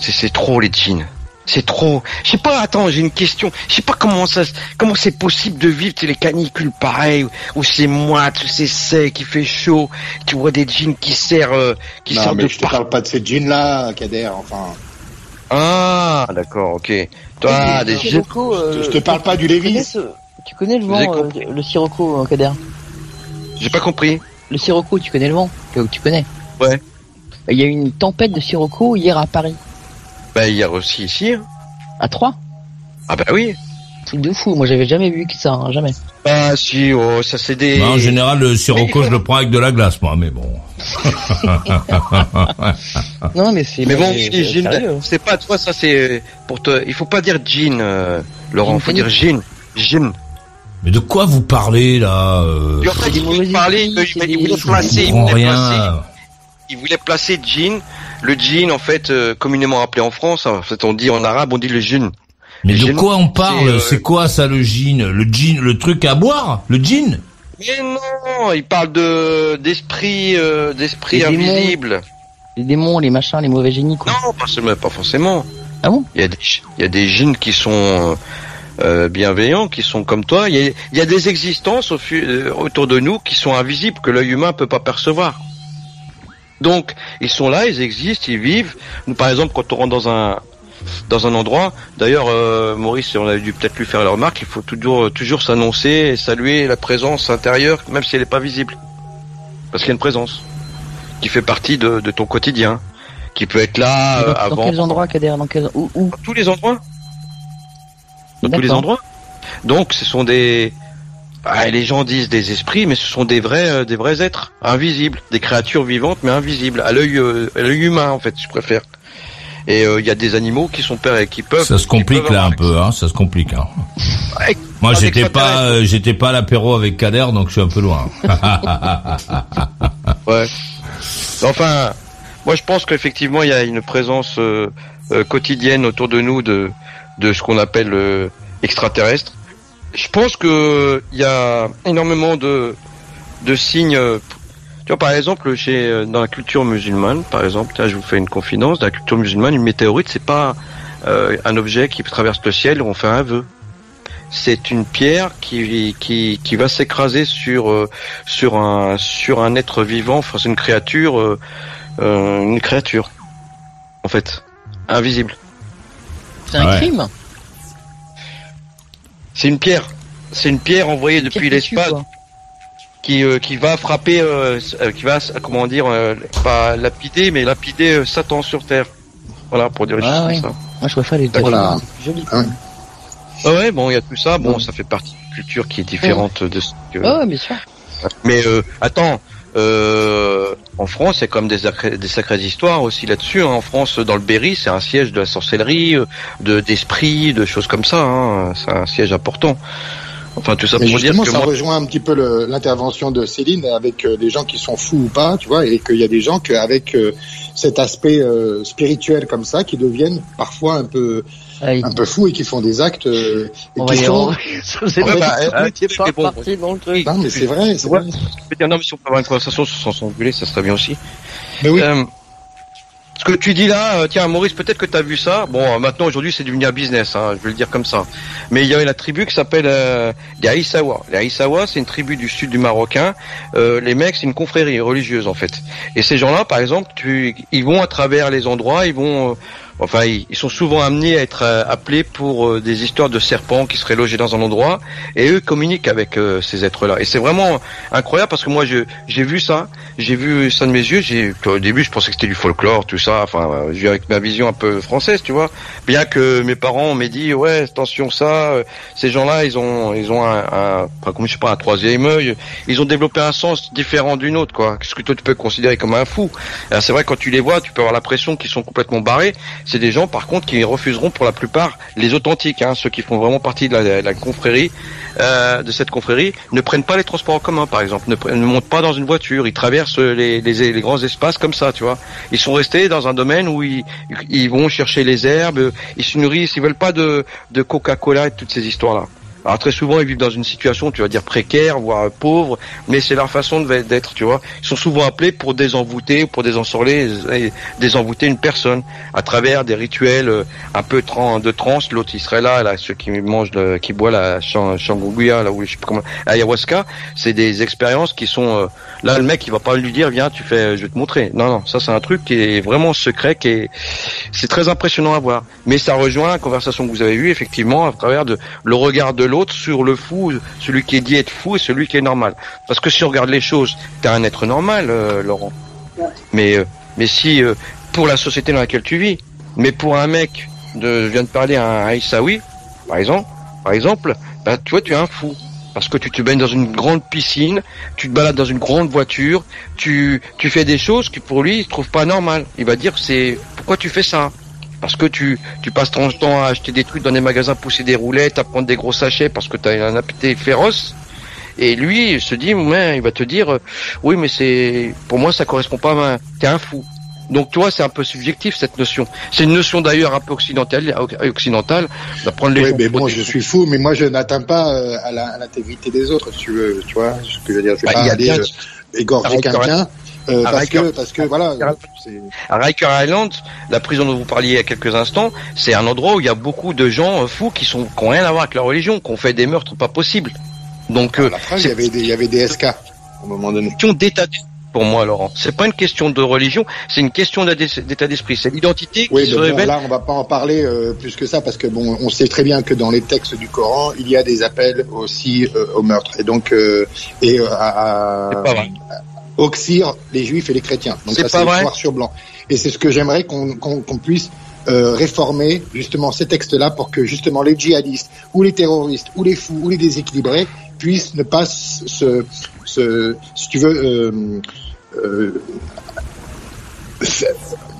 C'est, c'est trop les jeans. C'est trop. Je sais pas, attends, j'ai une question. Je sais pas comment ça, comment c'est possible de vivre, tu sais, les canicules pareilles, où c'est moite, où c'est sec, il fait chaud. Tu vois des jeans qui serrent, euh, qui non, serrent mais de. Je par... te parle pas de ces jeans-là, Kader. Enfin. Ah, d'accord, ok. Toi, oui, des jeans. Euh, je te parle pas du Levi's. Ce... Tu connais le vent, euh, le Sirocco, euh, Kader. J'ai pas compris. Le Sirocco, tu connais le vent, tu connais. Ouais. Il y a eu une tempête de Sirocco hier à Paris. Bah hier aussi ici. Hein. À Troyes. Ah bah oui. Truc de fou, moi j'avais jamais vu que ça, hein, jamais. Bah si, oh, ça c'est des... Bah, en général le Sirocco je le prends avec de la glace moi, mais bon. Non mais c'est... Mais bon, mais, c'est, jean, sérieux. C'est pas toi, ça c'est... pour te. Il faut pas dire jean, euh, Laurent, il faut dire jean. Jean. Mais de quoi vous parlez là euh... Il voulait placer, il voulait placer... Il voulait placer jean... Le jean, en fait, euh, communément appelé en France, en fait, on dit en arabe, on dit le jean. Mais le de jean, quoi on parle? C'est, euh... c'est quoi ça, le jean? Le jean, le truc à boire? Le jean? Mais non, il parle de d'esprit, euh, d'esprit les invisible. Démons, les démons, les machins, les mauvais génies, quoi. Non, pas, seulement, pas forcément. Ah bon? Il y a des, il y a des jeans qui sont euh, bienveillants, qui sont comme toi. Il y a, il y a des existences au, euh, autour de nous qui sont invisibles, que l'œil humain peut pas percevoir. Donc, ils sont là, ils existent, ils vivent. Nous, par exemple, quand on rentre dans un dans un endroit, d'ailleurs, euh, Maurice, on a dû peut-être lui faire la remarque, il faut toujours toujours s'annoncer et saluer la présence intérieure, même si elle n'est pas visible, parce qu'il y a une présence qui fait partie de, de ton quotidien, qui peut être là euh, dans, avant. Dans quels endroits, Kader? Dans quels où, où dans tous les endroits. Dans D'accord. tous les endroits. Donc, ce sont des Ah, les gens disent des esprits, mais ce sont des vrais, euh, des vrais êtres invisibles, des créatures vivantes mais invisibles à l'œil, euh, à l'œil humain en fait, je préfère. Et il euh, y a des animaux qui sont pères et qui peuvent. Ça se complique là un peu, hein, ça se complique. Hein. Ouais, moi j'étais pas, euh, j'étais pas à l'apéro avec Kader, donc je suis un peu loin. Ouais. Enfin, moi je pense qu'effectivement il y a une présence euh, euh, quotidienne autour de nous de, de ce qu'on appelle euh, extraterrestre. Je pense que il y a énormément de de signes. Tu vois, par exemple, chez dans la culture musulmane, par exemple, tiens, je vous fais une confidence. Dans la culture musulmane, une météorite, c'est pas euh, un objet qui traverse le ciel où on fait un vœu. C'est une pierre qui qui qui va s'écraser sur euh, sur un sur un être vivant, enfin c'est une créature, euh, euh, une créature, en fait, invisible. C'est un ouais. crime. C'est une pierre, c'est une pierre envoyée une depuis l'espace qui euh, qui va frapper, euh, qui va comment dire, euh, pas lapider mais lapider euh, Satan sur Terre. Voilà pour dire les ah choses oui. comme ça. Moi je préfère les deux. Voilà. Joli. Ah oui. Ah ouais, bon il y a tout ça, bon ouais. ça fait partie d'une culture qui est différente ouais. de ce que. Oh bien sûr. Mais euh, attends, euh, en France il y a quand même des, des sacrées histoires aussi là-dessus. Hein. En France dans le Berry c'est un siège de la sorcellerie, de d'esprit, de choses comme ça. Hein. C'est un siège important. Enfin tout ça mais pour dire que ça moi... rejoint un petit peu le, l'intervention de Céline avec euh, les gens qui sont fous ou pas, tu vois, et qu'il y a des gens que avec euh, cet aspect euh, spirituel comme ça qui deviennent parfois un peu ah, il... un peu fous et qui font des actes. Euh, on va y avoir. Non mais c'est vrai. C'est ouais. vrai. Non mais si on peut avoir une conversation sans s'engueuler, ça serait bien aussi. Mais oui. Euh, ce que tu dis là, euh, tiens Maurice, peut-être que t'as vu ça. Bon, euh, maintenant aujourd'hui c'est devenu un business, hein, je vais le dire comme ça. Mais il y a une tribu qui s'appelle euh, les Aïssawa. Les Aïssawa, c'est une tribu du sud du Marocain. Euh, les mecs, c'est une confrérie religieuse en fait. Et ces gens-là, par exemple, tu, ils vont à travers les endroits, ils vont, euh, enfin, ils, ils sont souvent amenés à être euh, appelés pour euh, des histoires de serpents qui seraient logés dans un endroit, et eux communiquent avec euh, ces êtres-là. Et c'est vraiment incroyable parce que moi, je, j'ai vu ça, j'ai vu ça de mes yeux. J'ai, au début, je pensais que c'était du folklore, tout ça. Ça, enfin, je vis avec ma vision un peu française, tu vois. Bien que mes parents m'aient dit, ouais, attention ça, euh, ces gens-là, ils ont, ils ont un, un, enfin, comment je sais pas, un troisième œil. Ils ont développé un sens différent d'une autre, quoi. Ce que toi tu peux considérer comme un fou. Alors, c'est vrai quand tu les vois, tu peux avoir l'impression qu'ils sont complètement barrés. c'est des gens par contre qui refuseront pour la plupart les authentiques, hein, ceux qui font vraiment partie de la, de la confrérie, euh, de cette confrérie, ne prennent pas les transports en commun par exemple, ne, ne montent pas dans une voiture, ils traversent les, les, les grands espaces comme ça, tu vois. Ils sont restés dans un domaine où ils, ils vont chercher les herbes, ils se nourrissent, ils veulent pas de, de Coca-Cola et toutes ces histoires-là. Alors très souvent ils vivent dans une situation, tu vas dire précaire, voire pauvre, mais c'est leur façon d'être, tu vois. Ils sont souvent appelés pour désenvoûter, pour désensorler, désenvoûter une personne à travers des rituels un peu de transe. L'autre il serait là, là, ceux qui mangent, de, qui boivent la shanguguya, là où je sais pas comment, ayahuasca, c'est des expériences qui sont là. Le mec il va pas lui dire viens, tu fais, je vais te montrer. Non non, ça c'est un truc qui est vraiment secret, qui est, c'est très impressionnant à voir. Mais ça rejoint la conversation que vous avez eue effectivement à travers de le regard de l'autre. L'autre sur le fou, celui qui est dit être fou et celui qui est normal. Parce que si on regarde les choses, t'es un être normal, euh, Laurent. Ouais. Mais euh, mais si euh, pour la société dans laquelle tu vis, mais pour un mec, de, je viens de parler à un Aïssaoui, par exemple, par exemple, bah tu vois, tu es un fou. Parce que tu te baignes dans une grande piscine, tu te balades dans une grande voiture, tu tu fais des choses que pour lui il trouve pas normal. Il va dire c'est pourquoi tu fais ça. Parce que tu, tu passes ton temps à acheter des trucs dans des magasins, pousser des roulettes, à prendre des gros sachets parce que tu as un appétit féroce. Et lui, il se dit, mais, il va te dire, oui, mais c'est, pour moi, ça correspond pas à ma, t'es un fou. Donc, toi, c'est un peu subjectif, cette notion. C'est une notion d'ailleurs un peu occidentale, occidentale, d'apprendre les gens. Oui, mais moi, je suis fou, mais moi, je n'atteins pas à l'intégrité des autres, si tu veux, tu vois, ce que je veux dire. Je vais pas aller égorger quelqu'un. Euh, parce Riker, que, parce que à voilà. C'est... À Riker Island, la prison dont vous parliez il y a quelques instants, c'est un endroit où il y a beaucoup de gens fous qui sont, qui ont rien à voir avec la religion, qui ont fait des meurtres pas possibles. Donc, euh, il y avait des, il y avait des S K, à un moment donné. Question d'état d'esprit pour moi, Laurent. C'est pas une question de religion, c'est une question d'état d'esprit. C'est l'identité qui oui, se bon, révèle. Là, on va pas en parler euh, plus que ça parce que bon, on sait très bien que dans les textes du Coran, il y a des appels aussi euh, au meurtre et donc, euh, et euh, à, c'est pas vrai. à Oxyre les juifs et les chrétiens. Donc c'est ça, c'est noir sur blanc. Et c'est ce que j'aimerais qu'on, qu'on, qu'on puisse euh, réformer justement ces textes-là pour que justement les djihadistes ou les terroristes ou les fous ou les déséquilibrés puissent ne pas se, se si tu veux, euh, euh,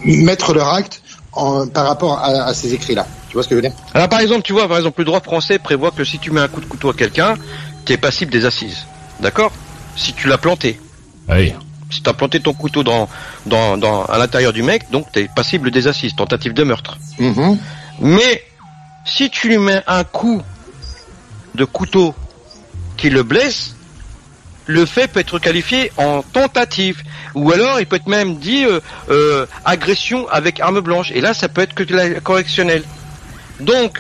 mettre leur acte en, par rapport à, à ces écrits-là. Tu vois ce que je veux dire ? Alors par exemple, tu vois, par exemple, le droit français prévoit que si tu mets un coup de couteau à quelqu'un, t'es passible des assises. D'accord ? Si tu l'as planté. Oui. Si t'as planté ton couteau dans, dans, dans, à l'intérieur du mec, donc t'es passible des assises, tentative de meurtre. Mm-hmm. Mais si tu lui mets un coup de couteau qui le blesse, le fait peut être qualifié en tentative. Ou alors il peut être même dit euh, euh, agression avec arme blanche. Et là, ça peut être que la correctionnelle. Donc,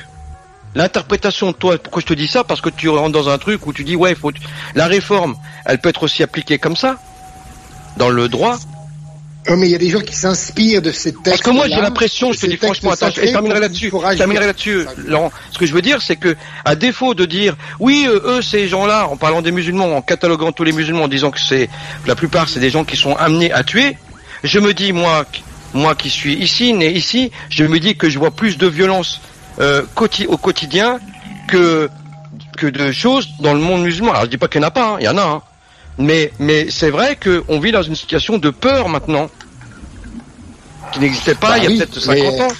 l'interprétation de toi, pourquoi je te dis ça ? Parce que tu rentres dans un truc où tu dis, ouais, faut... la réforme, elle peut être aussi appliquée comme ça ? Dans le droit. Oh, mais il y a des gens qui s'inspirent de ces textes. Parce que moi, j'ai l'impression, je te dis franchement, attends, je terminerai là-dessus. Je terminerai là-dessus, Laurent. Ce que je veux dire, c'est que, à défaut de dire, oui, eux, ces gens-là, en parlant des musulmans, en cataloguant tous les musulmans, en disant que c'est, la plupart, c'est des gens qui sont amenés à tuer, je me dis, moi, moi qui suis ici, né ici, je me dis que je vois plus de violence, euh, au quotidien que, que de choses dans le monde musulman. Alors, je dis pas qu'il n'y en a pas, hein. Il y en a, hein. Mais, mais c'est vrai qu'on vit dans une situation de peur maintenant, qui n'existait pas bah il y a oui, peut-être cinquante ans.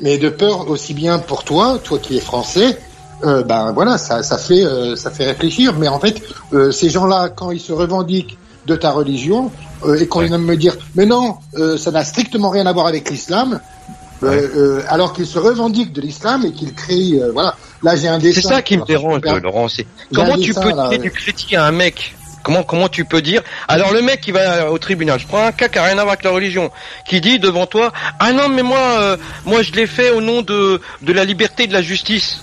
Mais de peur aussi bien pour toi, toi qui es français, euh, ben voilà, ça, ça, fait, euh, ça fait réfléchir. Mais en fait, euh, ces gens-là, quand ils se revendiquent de ta religion, euh, et qu'on ouais. vient me dire, mais non, euh, ça n'a strictement rien à voir avec l'islam, ouais. euh, euh, alors qu'ils se revendiquent de l'islam et qu'ils crient, euh, voilà, là j'ai un dessin. C'est ça qui me dérange, super... Laurent, c'est comment tu dessin, peux là, dire du critique à un mec ? Comment, comment tu peux dire ? Alors le mec qui va au tribunal, je prends un cas qui n'a rien à voir avec la religion, qui dit devant toi, ah non mais moi, euh, moi je l'ai fait au nom de de la liberté et de la justice.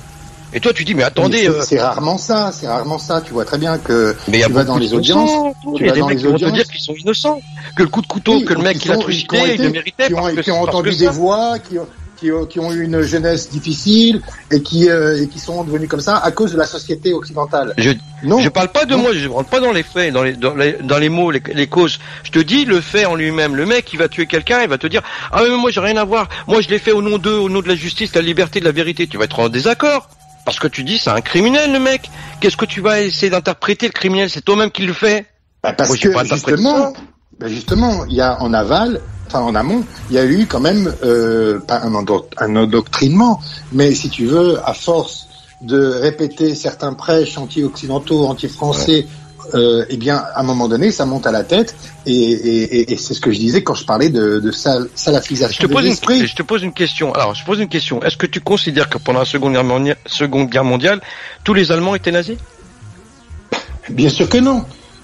Et toi tu dis mais attendez, mais c'est, euh... c'est rarement ça, c'est rarement ça. Tu vois très bien que mais tu y a vas dans les audiences, il y a des mecs qui vont te dire qu'ils sont innocents, que le coup de couteau, oui, que le mec qui l'a trucidé, il le méritait, qui ont, parce que, qui ont entendu parce que des ça. voix, qui ont... Qui ont, qui ont eu une jeunesse difficile et qui, euh, et qui sont devenus comme ça à cause de la société occidentale. Je non, je parle pas de non. moi, je rentre pas dans les faits, dans les dans les, dans les mots, les, les causes. Je te dis le fait en lui-même. Le mec, il va tuer quelqu'un, il va te dire ah mais moi j'ai rien à voir. Moi je l'ai fait au nom de, au nom de la justice, de la liberté, de la vérité. Tu vas être en désaccord parce que tu dis c'est un criminel le mec. Qu'est-ce que tu vas essayer d'interpréter le criminel ? C'est toi-même qui le fais. Bah parce moi, que pas justement, bah justement, il y a en aval. enfin en amont, il y a eu quand même euh, pas un, endo- un endoctrinement, mais si tu veux, à force de répéter certains prêches anti-occidentaux, anti-français, ouais. euh, eh bien, à un moment donné, ça monte à la tête, et, et, et, et c'est ce que je disais quand je parlais de, de sal- salafisation de l'esprit. Je te pose une question. Alors, je pose une question. Est-ce que tu considères que pendant la Seconde Guerre mondiale, Seconde Guerre mondiale tous les Allemands étaient nazis? Bien sûr que non.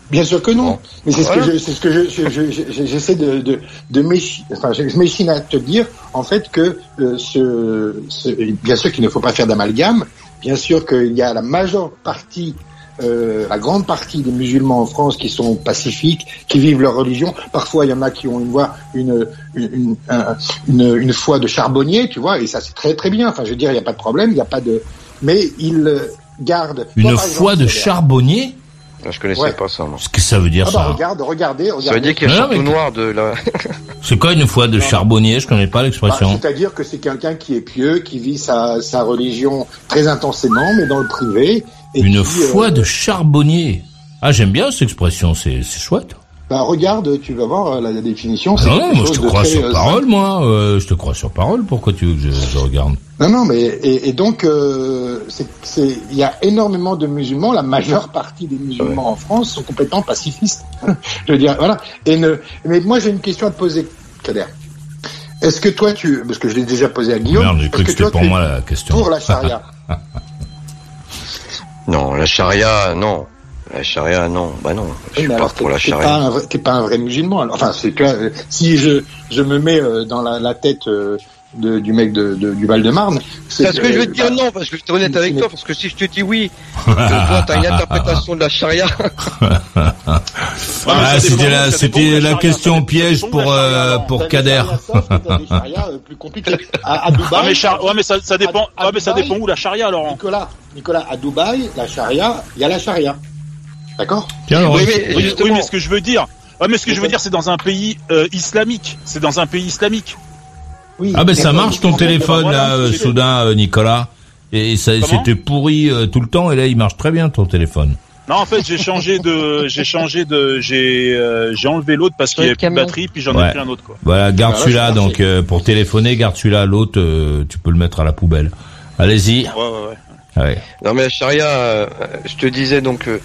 Bien sûr que non, mais c'est ce que je, c'est ce que je, je, je, je j'essaie de de de méch... enfin je m'échine à te dire en fait que euh, ce, ce bien sûr qu'il ne faut pas faire d'amalgame, bien sûr qu'il y a la majeure partie euh, la grande partie des musulmans en France qui sont pacifiques, qui vivent leur religion. Parfois il y en a qui ont une voix une une une, une, une foi de charbonnier, tu vois, et ça c'est très très bien. Enfin je veux dire il y a pas de problème, il y a pas de mais ils gardent une Toi, foi exemple, de charbonnier. Je connaissais ouais. pas ça, moi. Ce que ça veut dire, ah bah, ça. Regarde, regardez, regardez. Ça veut dire qu'il y a un chapeau noir de la... C'est quoi une foi de charbonnier? Je connais pas l'expression. Bah, c'est-à-dire que c'est quelqu'un qui est pieux, qui vit sa, sa religion très intensément, mais dans le privé. Et une qui, foi euh... de charbonnier. Ah, j'aime bien cette expression, c'est, c'est chouette. Bah, regarde, tu vas voir la, la définition. Ah c'est non, moi, je te crois sur parole, simple. moi. Euh, je te crois sur parole. Pourquoi tu veux que je, je regarde? Non, non, mais et, et donc, euh, c'est, c'est, il y a énormément de musulmans. La majeure partie des musulmans ouais. en France sont complètement pacifistes. Je veux dire, voilà. Et ne, mais moi, j'ai une question à te poser, Kader. Est-ce que toi, tu, parce que je l'ai déjà posé à Guillaume. Merde, j'ai cru que, que c'était toi, pour moi la question. Pour la charia. Non, la charia, non. La charia, non, bah non, je suis pas pour la charia. T'es, t'es pas un vrai musulman, alors. Enfin, c'est que si je je me mets dans la, la tête de, du mec de, de, du Val-de-Marne. C'est parce que, que je vais te dire bah, non, parce que je vais être honnête avec toi, parce que si je te dis oui, toi t'as une interprétation de la charia. ah, ah, c'était la, c'était la question piège pour euh, pour Kader. À Dubaï. Ouais, mais ça, ça dépend. Ouais, mais ça dépend où la charia, Laurent. Nicolas, Nicolas, à Dubaï, la charia, il y a la charia. D'accord. Tiens, alors, oui, mais, oui, oui, mais ce que je veux dire, ouais, mais ce que je veux dire, c'est dans un pays euh, islamique. C'est dans un pays islamique. Oui. Ah ben ça marche ton téléphone là, euh, soudain, euh, Nicolas. Et, et ça, c'était pourri euh, tout le temps. Et là, il marche très bien ton téléphone. Non, en fait, j'ai changé de, j'ai changé de, j'ai, euh, j'ai enlevé l'autre parce qu'il n'y avait plus de batterie, puis j'en ouais. ai pris un autre. Quoi. Voilà, garde voilà, celui-là. Donc euh, pour téléphoner, garde celui-là. L'autre, euh, tu peux le mettre à la poubelle. Allez-y. Ouais, ouais, ouais. Ah, ouais. Non mais la charia, euh, je te disais donc. Euh,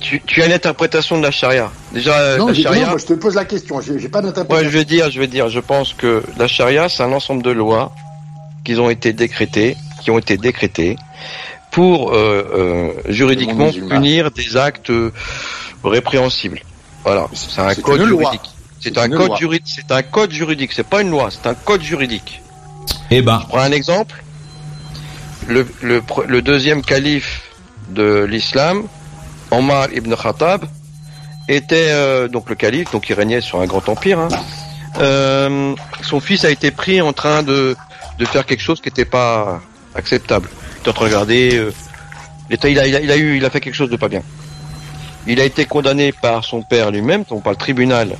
Tu, tu as une interprétation de la charia. Déjà, non, la charia. Non, moi, je te pose la question. J'ai, j'ai pas d'interprétation. Ouais, je vais dire, je vais dire. Je pense que la charia, c'est un ensemble de lois qui ont été décrétées, qui ont été décrétées pour euh, euh, juridiquement punir des actes répréhensibles. Voilà, c'est, c'est un c'est code juridique. C'est, c'est un code juridique. C'est un code juridique. C'est pas une loi. C'est un code juridique. Eh ben. Je prends un exemple. Le, le, le deuxième calife de l'islam. Omar Ibn Khattab était euh, donc le calife, donc il régnait sur un grand empire. Hein. Euh, son fils a été pris en train de de faire quelque chose qui n'était pas acceptable. Il était en train de regarder. Euh, il a, il a, il a eu, il a fait quelque chose de pas bien. Il a été condamné par son père lui-même, donc par le tribunal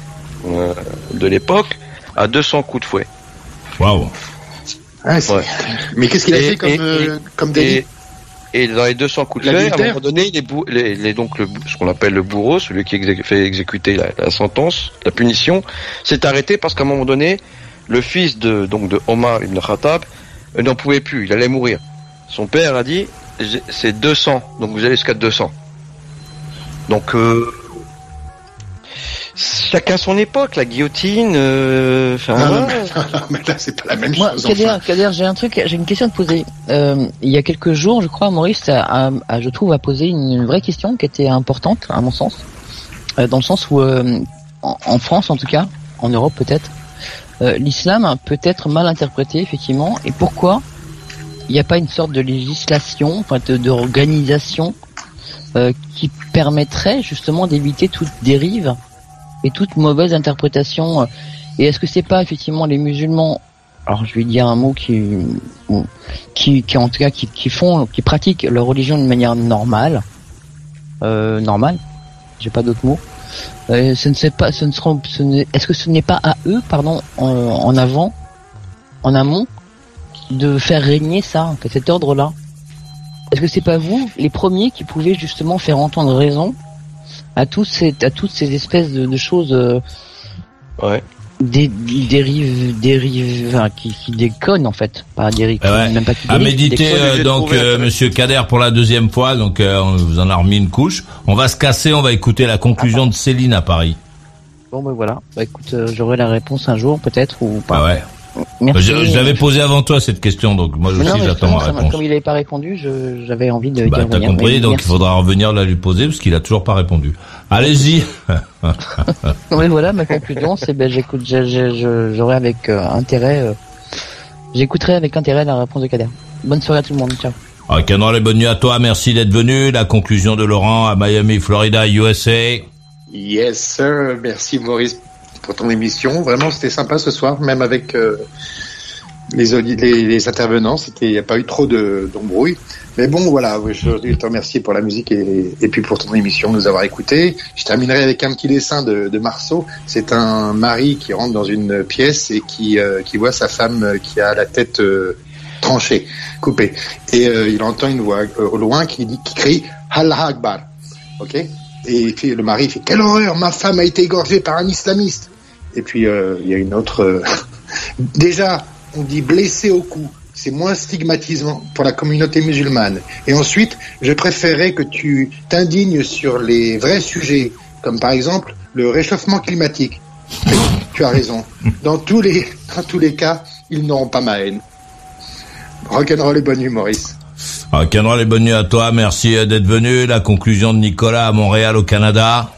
euh, de l'époque, à deux cents coups de fouet. Waouh. Ah, ouais. Mais qu'est-ce qu'il a et, fait comme et, euh, comme délit et, Et dans les deux cents coups de fouet, à un moment donné, les bou- les, les, donc le, ce qu'on appelle le bourreau, celui qui exé- fait exécuter la, la sentence, la punition, s'est arrêté parce qu'à un moment donné, le fils de donc de Omar Ibn Khattab euh, n'en pouvait plus, il allait mourir. Son père a dit, c'est deux cents, donc vous allez jusqu'à deux cents. Donc, euh, chacun son époque, la guillotine... Euh, non, non, mais, non, non, mais là, c'est pas la même Moi, chose. Kader, enfin. Kader, j'ai un truc, j'ai une question à te poser. Euh, il y a quelques jours, je crois, Maurice, a, a, a, je trouve, a posé une, une vraie question qui était importante, à mon sens, euh, dans le sens où, euh, en, en France en tout cas, en Europe peut-être, euh, l'islam peut être mal interprété, effectivement, et pourquoi il n'y a pas une sorte de législation, enfin, de, d'organisation euh, qui permettrait justement d'éviter toute dérive et toute mauvaise interprétation. Et est-ce que c'est pas effectivement les musulmans, alors je vais dire un mot qui qui, qui en tout cas qui, qui font qui pratiquent leur religion d'une manière normale, euh, normale, j'ai pas d'autres mots, euh, ce ne c'est pas ce ne seront ce ne, est-ce que ce n'est pas à eux pardon en, en avant en amont de faire régner ça, cet ordre là? Est-ce que c'est pas vous les premiers qui pouvez justement faire entendre raison à toutes ces à toutes ces espèces de, de choses euh, ouais. Des dérives, dérives, enfin, qui, qui déconne en fait, pas dérive, ouais. Même pas qui dérive, à méditer euh, donc euh, Monsieur Kader pour la deuxième fois, donc euh, on vous en a remis une couche. On va se casser, on va écouter la conclusion ah, de Céline à Paris. Bon ben voilà, bah écoute, euh, j'aurai la réponse un jour peut-être ou pas. Ah ouais. Merci. Je, je l'avais posé avant toi cette question, donc moi aussi non, j'attends ma réponse. Comme il n'avait pas répondu, je, j'avais envie de. Bah t'as rien, compris, donc merci. Il faudra revenir la lui poser parce qu'il a toujours pas répondu. Allez-y. Oui, voilà ma conclusion, c'est ben j'écoute, je, je, je, j'aurai avec euh, intérêt, euh, j'écouterai avec intérêt la réponse de Kader. Bonne soirée à tout le monde, ciao. Ah, Kader, les bonnes nuits à toi, merci d'être venu. La conclusion de Laurent à Miami, Florida, U S A. Yes, sir. Merci Maurice pour ton émission. Vraiment, c'était sympa ce soir, même avec euh, les, audi- les, les intervenants. Il n'y a pas eu trop de, d'embrouilles. Mais bon, voilà, je te remercie pour la musique et, et puis pour ton émission, de nous avoir écoutés. Je terminerai avec un petit dessin de, de Marceau. C'est un mari qui rentre dans une pièce et qui, euh, qui voit sa femme qui a la tête euh, tranchée, coupée. Et euh, il entend une voix euh, au loin qui, dit, qui crie « Allah Akbar ». Ok. Et puis le mari fait « Quelle horreur, ma femme a été égorgée par un islamiste !» Et puis euh, il y a une autre... Euh... Déjà, on dit « blessé au cou », c'est moins stigmatisant pour la communauté musulmane. Et ensuite, je préférerais que tu t'indignes sur les vrais sujets, comme par exemple le réchauffement climatique. Et tu as raison. Dans tous les, dans tous les cas, ils n'auront pas ma haine. Rock'n'roll et bonne nuit, Maurice. Ah, Kendra, les bonnes nuits à toi. Merci d'être venu. La conclusion de Nicolas à Montréal, au Canada.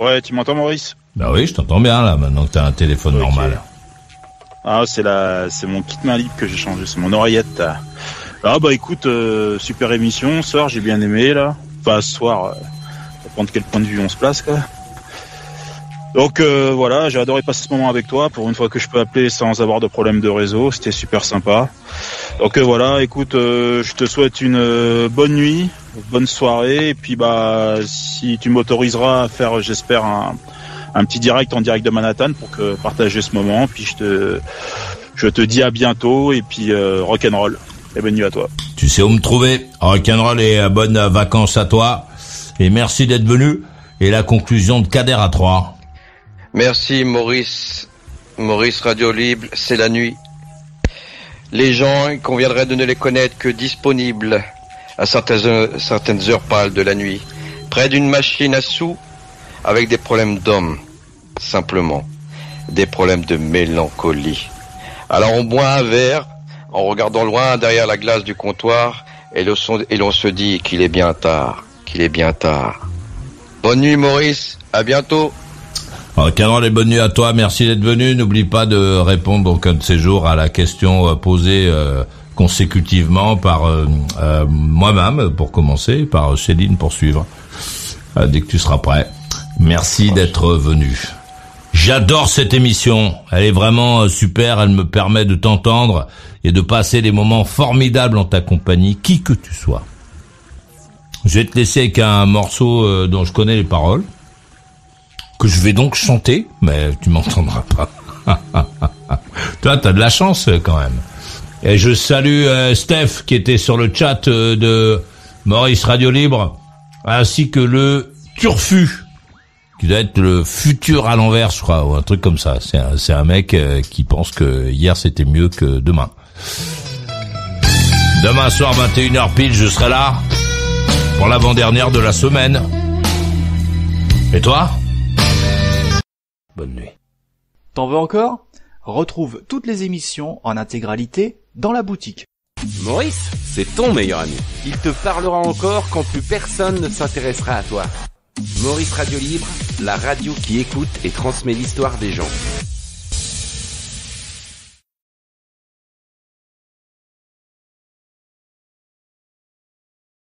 Ouais, tu m'entends, Maurice? Bah oui, je t'entends bien, là, maintenant que t'as un téléphone okay. Normal. Ah, c'est la, c'est mon kit main libre que j'ai changé. C'est mon oreillette. Ah, bah, écoute, euh, super émission. Soir, j'ai bien aimé, là. Enfin, ce soir, euh, ça dépend de quel point de vue on se place, quoi. Donc, euh, voilà, j'ai adoré passer ce moment avec toi. Pour une fois que je peux appeler sans avoir de problème de réseau, c'était super sympa. Donc euh, voilà, écoute, euh, je te souhaite une euh, bonne nuit, bonne soirée. Et puis, bah, si tu m'autoriseras à faire, j'espère, un, un petit direct en direct de Manhattan pour que partager ce moment. Puis je te, je te dis à bientôt. Et puis, euh, rock'n'roll. Et bonne nuit à toi. Tu sais où me trouver. Rock'n'roll et bonnes vacances à toi. Et merci d'être venu. Et la conclusion de Kader à trois. Merci Maurice, Maurice Radio Libre, c'est la nuit. Les gens, il conviendrait de ne les connaître que disponibles à certaines heures, certaines heures pâles de la nuit, près d'une machine à sous, avec des problèmes d'hommes, simplement, des problèmes de mélancolie. Alors on boit un verre, en regardant loin derrière la glace du comptoir, et, le son, et l'on se dit qu'il est bien tard, qu'il est bien tard. Bonne nuit Maurice, à bientôt. Alors, Caron, les bonnes nuits à toi. Merci d'être venu. N'oublie pas de répondre donc un de ces jours à la question posée euh, consécutivement par euh, euh, moi-même pour commencer, par Céline pour suivre. Euh, dès que tu seras prêt. Merci d'être venu. J'adore cette émission. Elle est vraiment euh, super. Elle me permet de t'entendre et de passer des moments formidables en ta compagnie, qui que tu sois. Je vais te laisser avec un morceau euh, dont je connais les paroles. Que je vais donc chanter, mais tu m'entendras pas. Toi, t'as de la chance quand même. Et je salue euh, Steph qui était sur le chat euh, de Maurice Radio Libre, ainsi que le Turfu, qui doit être le futur à l'envers, je crois, ou un truc comme ça. C'est un, c'est un mec euh, qui pense que hier c'était mieux que demain. Demain soir, vingt et une heures pile, je serai là pour l'avant-dernière de la semaine. Et toi ? Bonne nuit. T'en veux encore ? Retrouve toutes les émissions en intégralité dans la boutique. Maurice, c'est ton meilleur ami. Il te parlera encore quand plus personne ne s'intéressera à toi. Maurice Radio Libre, la radio qui écoute et transmet l'histoire des gens.